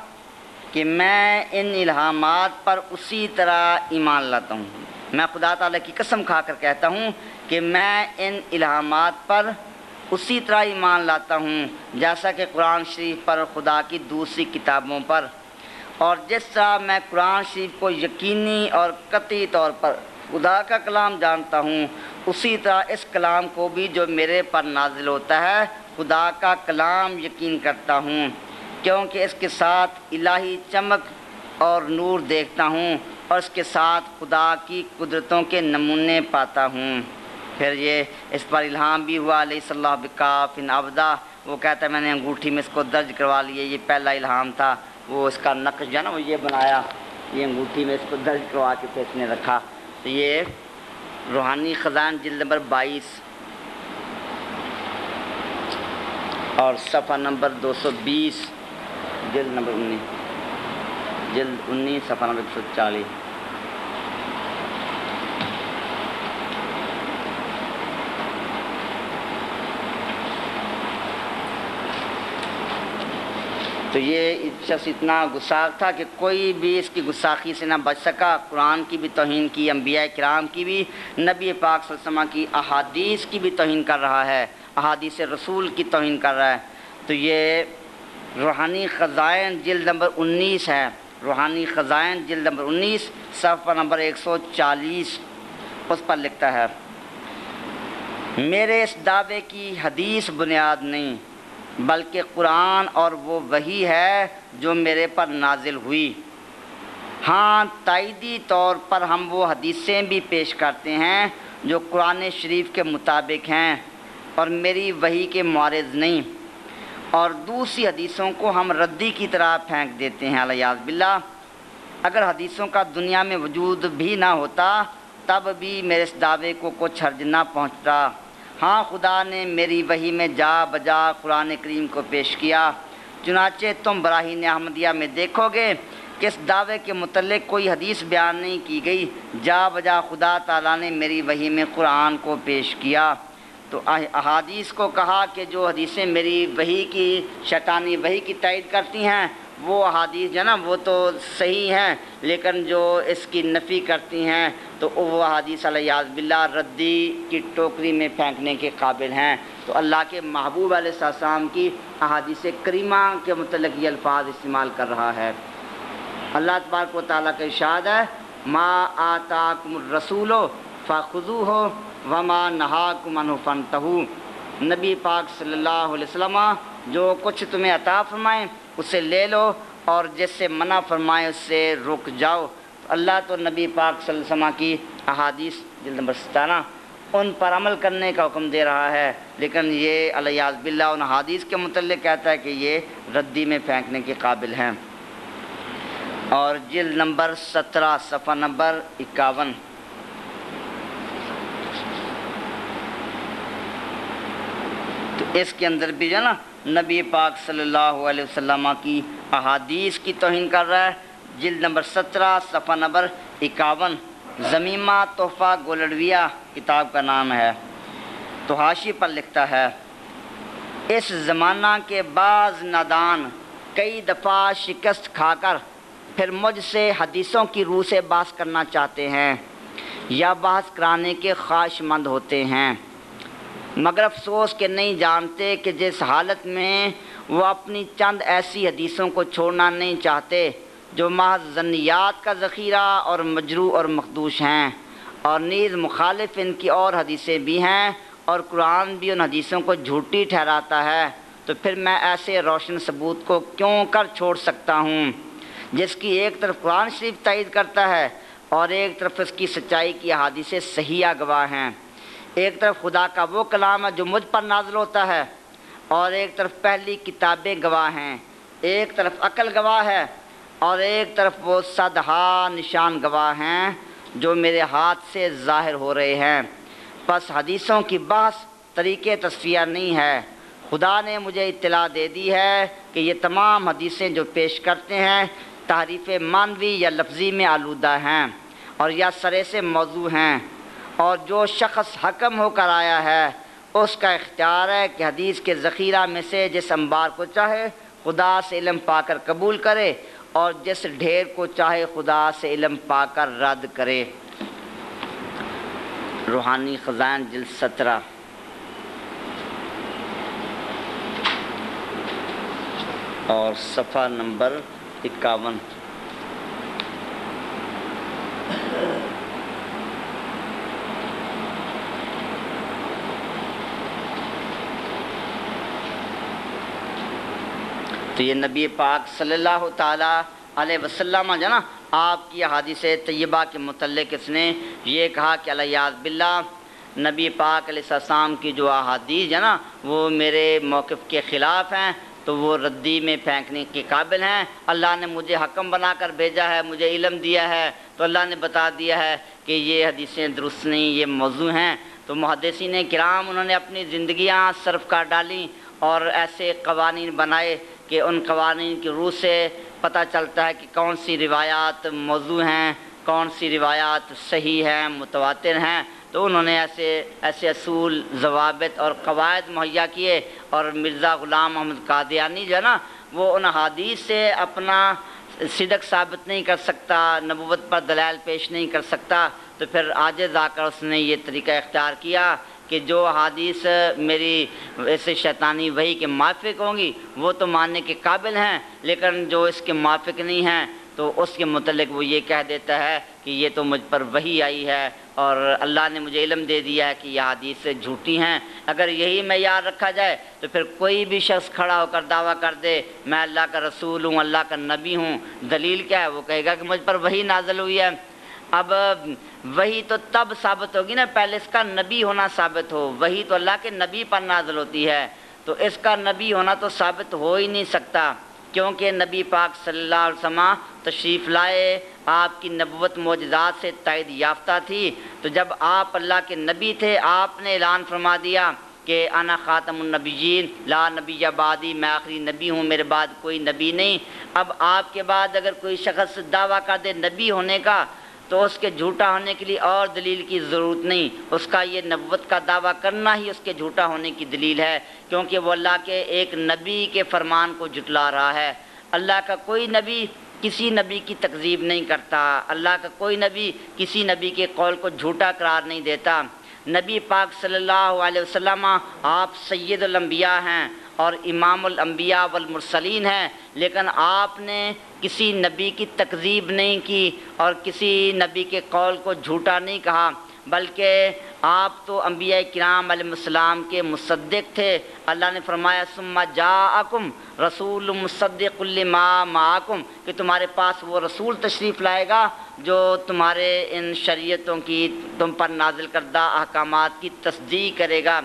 कि मैं इन इल्हामात पर उसी तरह ईमान लाता हूँ, मैं खुदा ताला की कसम खा कर कहता हूँ कि मैं इन इल्हामात पर उसी तरह ईमान लाता हूँ जैसा कि कुरान शरीफ पर खुदा की दूसरी किताबों पर, और जिस तरह मैं कुरान शरीफ को यकीनी और कतई तौर पर खुदा का कलाम जानता हूँ, उसी तरह इस कलाम को भी जो मेरे पर नाजिल होता है खुदा का कलाम यकीन करता हूँ, क्योंकि इसके साथ इलाही चमक और नूर देखता हूँ और इसके साथ खुदा की कुदरतों के नमूने पाता हूँ। फिर ये इस पर इल्हाम भी हुआ अलैहिस्सलाम बिकाफिन अबदा, वो कहता है मैंने अंगूठी में इसको दर्ज करवा लिया, ये पहला इल्हाम था। वो इसका नक्श जो है ना वो ये बनाया, ये अंगूठी में इसको दर्ज करवा के फिर इसने रखा। तो ये रूहानी खजान जिल्द नंबर बाईस और सफ़ा नंबर दो सौ बीस, जिल्द नंबर उन्नीस, जिल्द उन्नीस सफ़ा नंबर एक सौ चालीस। तो ये शख्स इतना गुस्साख था कि कोई भी इसकी गुस्साखी से ना बच सका। कुरान की भी तौहीन की, अंबिया किराम की भी, नबी पाक सल्लल्लाहु अलैहि वसल्लम की अहादीस की भी तौहीन कर रहा है, अहादीस रसूल की तौहीन कर रहा है। तो ये रूहानी ख़ज़ाइन जिल्द नंबर उन्नीस है, रूहानी ख़ज़ाइन जिल्द नंबर उन्नीस सफ़ा नंबर एक सौ चालीस। उस पर लिखता है, मेरे इस दावे की हदीस बुनियाद नहीं बल्कि कुरान और वो वही है जो मेरे पर नाजिल हुई। हाँ, ताइदी तौर पर हम वो हदीसें भी पेश करते हैं जो कुरान शरीफ के मुताबिक हैं और मेरी वही के मुआरिज़ नहीं, और दूसरी हदीसों को हम रद्दी की तरह फेंक देते हैं अलियाज़ बिल्ला। अगर हदीसों का दुनिया में वजूद भी ना होता तब भी मेरे इस दावे को कुछ हर्ज ना पहुँचता। हाँ, खुदा ने मेरी वही में जा बजा कुरान करीम को पेश किया। चुनाचे तुम ब्राहीन अहमदिया में देखोगे कि इस दावे के मुतल्लिक़ कोई हदीस बयान नहीं की गई, जा बजा खुदा ताला ने मेरी वही में कुरान को पेश किया। तो अहादीस को कहा कि जो हदीसें मेरी वही की शैतानी वही की तायद करती हैं वो अहादीस जो है ना वो तो सही हैं, लेकिन जो इसकी नफ़ी करती हैं तो वो अहादीस अलियाज़ बिल्ला रद्दी की टोकरी में फेंकने के काबिल हैं। तो अल्लाह के महबूब अलैहिस्सलाम की अहादीस करीमा के मुतल्लिक़ ये अल्फाज इस्तेमाल कर रहा है। अल्लाह तबारक व तआला का इरशाद है, मा आताकुमुर रसूलो फ़खुज़ूहु व मा नहाकुम अन्हु फ़न्तहू। नबी पाक सल्लल्लाहु अलैहि वसल्लम जो कुछ तुम्हें अता फरमाएँ उसे ले लो और जिससे मना फरमाए उससे रुक जाओ। तो अल्लाह तो नबी पाक सल्लल्लाहु अलैहि वसल्लम की अहादीस जिल्द नंबर सताना उन पर अमल करने का हुक्म दे रहा है, लेकिन ये अलियाज़ बिल्ला उन अहादीस के मुतल्लिक़ कहता है कि ये रद्दी में फेंकने के काबिल हैं। और जिल्द नंबर सत्रह सफ़ा नंबर इक्यावन। तो इसके अंदर भी जो है ना नबी पाक सल्लल्लाहु अलैहि वसल्लम की अहादीस की तौहीन कर रहा है। जिल्द नंबर सत्रह सफ़ा नंबर इक्यावन, ज़मीमा तोहफ़ा गोलरविया किताब का नाम है। तो हाशी पर लिखता है, इस ज़माना के बाज़ नादान कई दफ़ा शिकस्त खाकर फिर मुझसे हदीसों की रूह से बहस करना चाहते हैं या बहस कराने के ख्वाहिशमंद होते हैं, मगर अफसोस के नहीं जानते कि जिस हालत में वो अपनी चंद ऐसी हदीसों को छोड़ना नहीं चाहते जो महज ज़न्नियात का ज़ख़ीरा और मजरू और मखदूश हैं, और नीज़ मुखालिफ इनकी और हदीसें भी हैं और कुरान भी उन हदीसों को झूठी ठहराता है। तो फिर मैं ऐसे रोशन सबूत को क्यों कर छोड़ सकता हूँ जिसकी एक तरफ कुरान शरीफ तायद करता है और एक तरफ इसकी सच्चाई की हदीसें सही गवाह हैं। एक तरफ खुदा का वो कलाम है जो मुझ पर नाजिल होता है और एक तरफ पहली किताबें गवाह हैं, एक तरफ अकल गवाह है और एक तरफ वो सदहा निशान गवाह हैं जो मेरे हाथ से ज़ाहिर हो रहे हैं। बस हदीसों की बहस तरीक़े तस्वीर नहीं है, खुदा ने मुझे इत्तला दे दी है कि ये तमाम हदीसें जो पेश करते हैं तहरीफ़ मानवी या लफ्ज़ी में आलूदा हैं और या सरे से मौजू हैं, और जो शख्स हकम होकर आया है उसका इख्तियार है कि हदीस के ज़ख़ीरा में से जिस अंबार को चाहे खुदा से इल्म पाकर कबूल करे और जिस ढेर को चाहे खुदा से इल्म पाकर रद्द करे। रूहानी ख़ज़ान जिल्द सत्रह। और सफ़ा नंबर इक्यावन। तो ये नबी पाक सल्लल्लाहु ताला अलैहि वसल्लम जो ना आपकी हदीसे तय्यबा के मुतल्लिक़ इसने ये कहा कि अलैहियाज़ बिल्ला नबी पाक अलैहिस्सलाम की जो अहादीस है ना वो मेरे मौक़िफ़ के ख़िलाफ़ हैं, तो वो रद्दी में फेंकने के काबिल हैं। अल्लाह ने मुझे हकम बना कर भेजा है, मुझे इलम दिया है, तो अल्लाह ने बता दिया है कि ये हदीसें दुरुस्त नहीं, ये मौजू हैं। तो मुहद्दिसीन किराम उन्होंने अपनी ज़िंदगियाँ सर्फ कर डाली और ऐसे कवानीन बनाए कि उन कवानीन की रूह से पता चलता है कि कौन सी रिवायात मौजू हैं, कौन सी रिवायात सही हैं, मुतवातिर हैं। तो उन्होंने ऐसे ऐसे असूल, जवाबित और कवायद मुहैया किए और मिर्ज़ा ग़ुलाम अहमद क़ादियानी जो है ना वो उन हदीस से अपना सिदक साबित नहीं कर सकता, नबूवत पर दलाइल पेश नहीं कर सकता, तो फिर आजिज़ आकर उसने ये तरीका इख्तियार किया कि जो हदीस मेरी ऐसे शैतानी वही के माफिक होंगी वो तो मानने के काबिल हैं, लेकिन जो इसके माफिक नहीं हैं तो उसके मुतल्लिक़ वो ये कह देता है कि ये तो मुझ पर वही आई है और अल्लाह ने मुझे इल्म दे दिया है कि यह हदीसें झूठी हैं। अगर यही मैयार रखा जाए तो फिर कोई भी शख्स खड़ा होकर दावा कर दे मैं अल्लाह का रसूल हूँ, अल्लाह का नबी हूँ, दलील क्या है? वो कहेगा कि मुझ पर वही नाज़िल हुई है। अब वही तो तब साबित होगी ना, पहले इसका नबी होना साबित हो। वही तो अल्लाह के नबी पर नाज़िल होती है, तो इसका नबी होना तो साबित हो ही नहीं सकता, क्योंकि नबी पाक सल्लल्लाहु अलैहि वसल्लम तशरीफ़ लाए, आपकी नबुवत मोजज़ात से तायद याफ्ता थी। तो जब आप अल्लाह के नबी थे, आपने ऐलान फरमा दिया कि अना ख़ातमुन नबिय्यीन ला नबिय्य बादी, मैं आखिरी नबी हूँ, मेरे बाद कोई नबी नहीं। अब आपके बाद अगर कोई शख्स दावा कर दे नबी होने का तो उसके झूठा होने के लिए और दलील की ज़रूरत नहीं, उसका ये नबुवत का दावा करना ही उसके झूठा होने की दलील है, क्योंकि वो अल्लाह के एक नबी के फरमान को जुटला रहा है। अल्लाह का कोई नबी किसी नबी की तकज़ीब नहीं करता, अल्लाह का कोई नबी किसी नबी के कौल को झूठा करार नहीं देता। नबी पाक सल्लल्लाहु अलैहि वसल्लम आप सय्यदुल अंबिया हैं और इमामुल अंबिया वल मुरसलीन हैं, लेकिन आपने किसी नबी की तकज़ीब नहीं की और किसी नबी के कौल को झूठा नहीं कहा, बल्कि आप तो अंबिया किराम अलैहिस्सलाम के मुसद्दिक़ थे। अल्लाह ने फरमाया सुम्मा जाअकुम रसूल मुसद्दिक़ुल लिमा माअकुम, कि तुम्हारे पास वो रसूल तशरीफ़ लाएगा जो तुम्हारे इन शरीयतों की, तुम पर नाजिल करदा अहकामात की तस्दीक करेगा।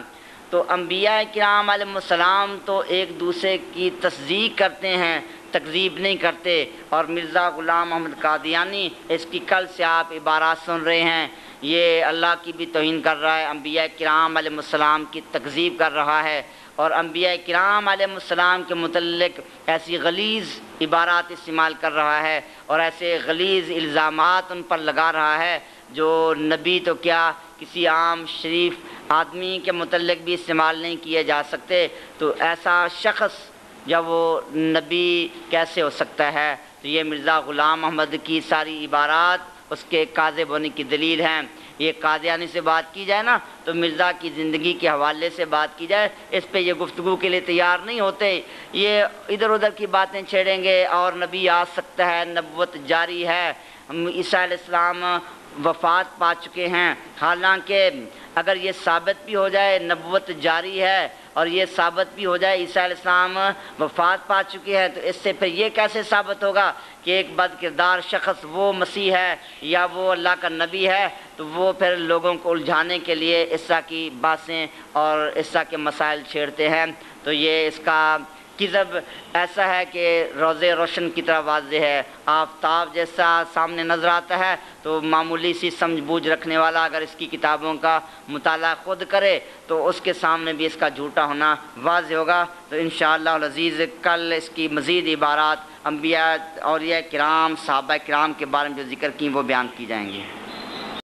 तो अंबिया किराम अलैहिस्सलाम तो एक दूसरे की तस्दीक करते हैं, तकज़ीब नहीं करते। और मिर्ज़ा ग़ुलाम अहमद क़ादियानी इसकी कल से आप इबारत सुन रहे हैं, ये अल्लाह की भी तौहीन कर रहा है, अंबिया किराम अलैहिस्सलाम की तकज़ीब कर रहा है और अंबिया किराम अलैहिस्सलाम के मुतल्लिक़ ऐसी गलीज़ इबारत इस्तेमाल कर रहा है और ऐसे गलीज़ इल्ज़ामात उन पर लगा रहा है जो नबी तो क्या किसी आम शरीफ आदमी के मुतल्लिक़ भी इस्तेमाल नहीं किए जा सकते। तो ऐसा शख्स जब वो नबी कैसे हो सकता है? तो ये मिर्ज़ा ग़ुलाम अहमद की सारी इबारात उसके काज़िब होने की दलील हैं। ये कादियानी से बात की जाए ना तो मिर्ज़ा की ज़िंदगी के हवाले से बात की जाए, इस पे ये गुफ्तगू के लिए तैयार नहीं होते, ये इधर उधर की बातें छेड़ेंगे और नबी आ सकता है, नबुवत जारी है, ईसा अलैहिस्सलाम वफ़ात पा चुके हैं। हालांकि अगर ये साबित भी हो जाए नबुवत जारी है और ये साबित भी हो जाए ईसा अलैहिस्सलाम वफ़ात पा चुके हैं, तो इससे फिर ये कैसे साबित होगा कि एक बद किरदार शख्स वो मसीह है या वो अल्लाह का नबी है? तो वो फिर लोगों को उलझाने के लिए इस तरह की बातें और इस तरह के मसाइल छेड़ते हैं। तो ये इसका किज़ब ऐसा है कि रोज़े रोशन की तरह वाज़े है, आफ्ताब जैसा सामने नज़र आता है। तो मामूली सी समझ बूझ रखने वाला अगर इसकी किताबों का मुताला ख़ुद करे तो उसके सामने भी इसका झूठा होना वाज़े होगा। तो इंशाअल्लाह अज़ीज़ कल इसकी मज़ीद इबारात अंबिया और ये किराम सहाबा किराम के बारे में जो जिक्र की वो बयान की जाएंगी।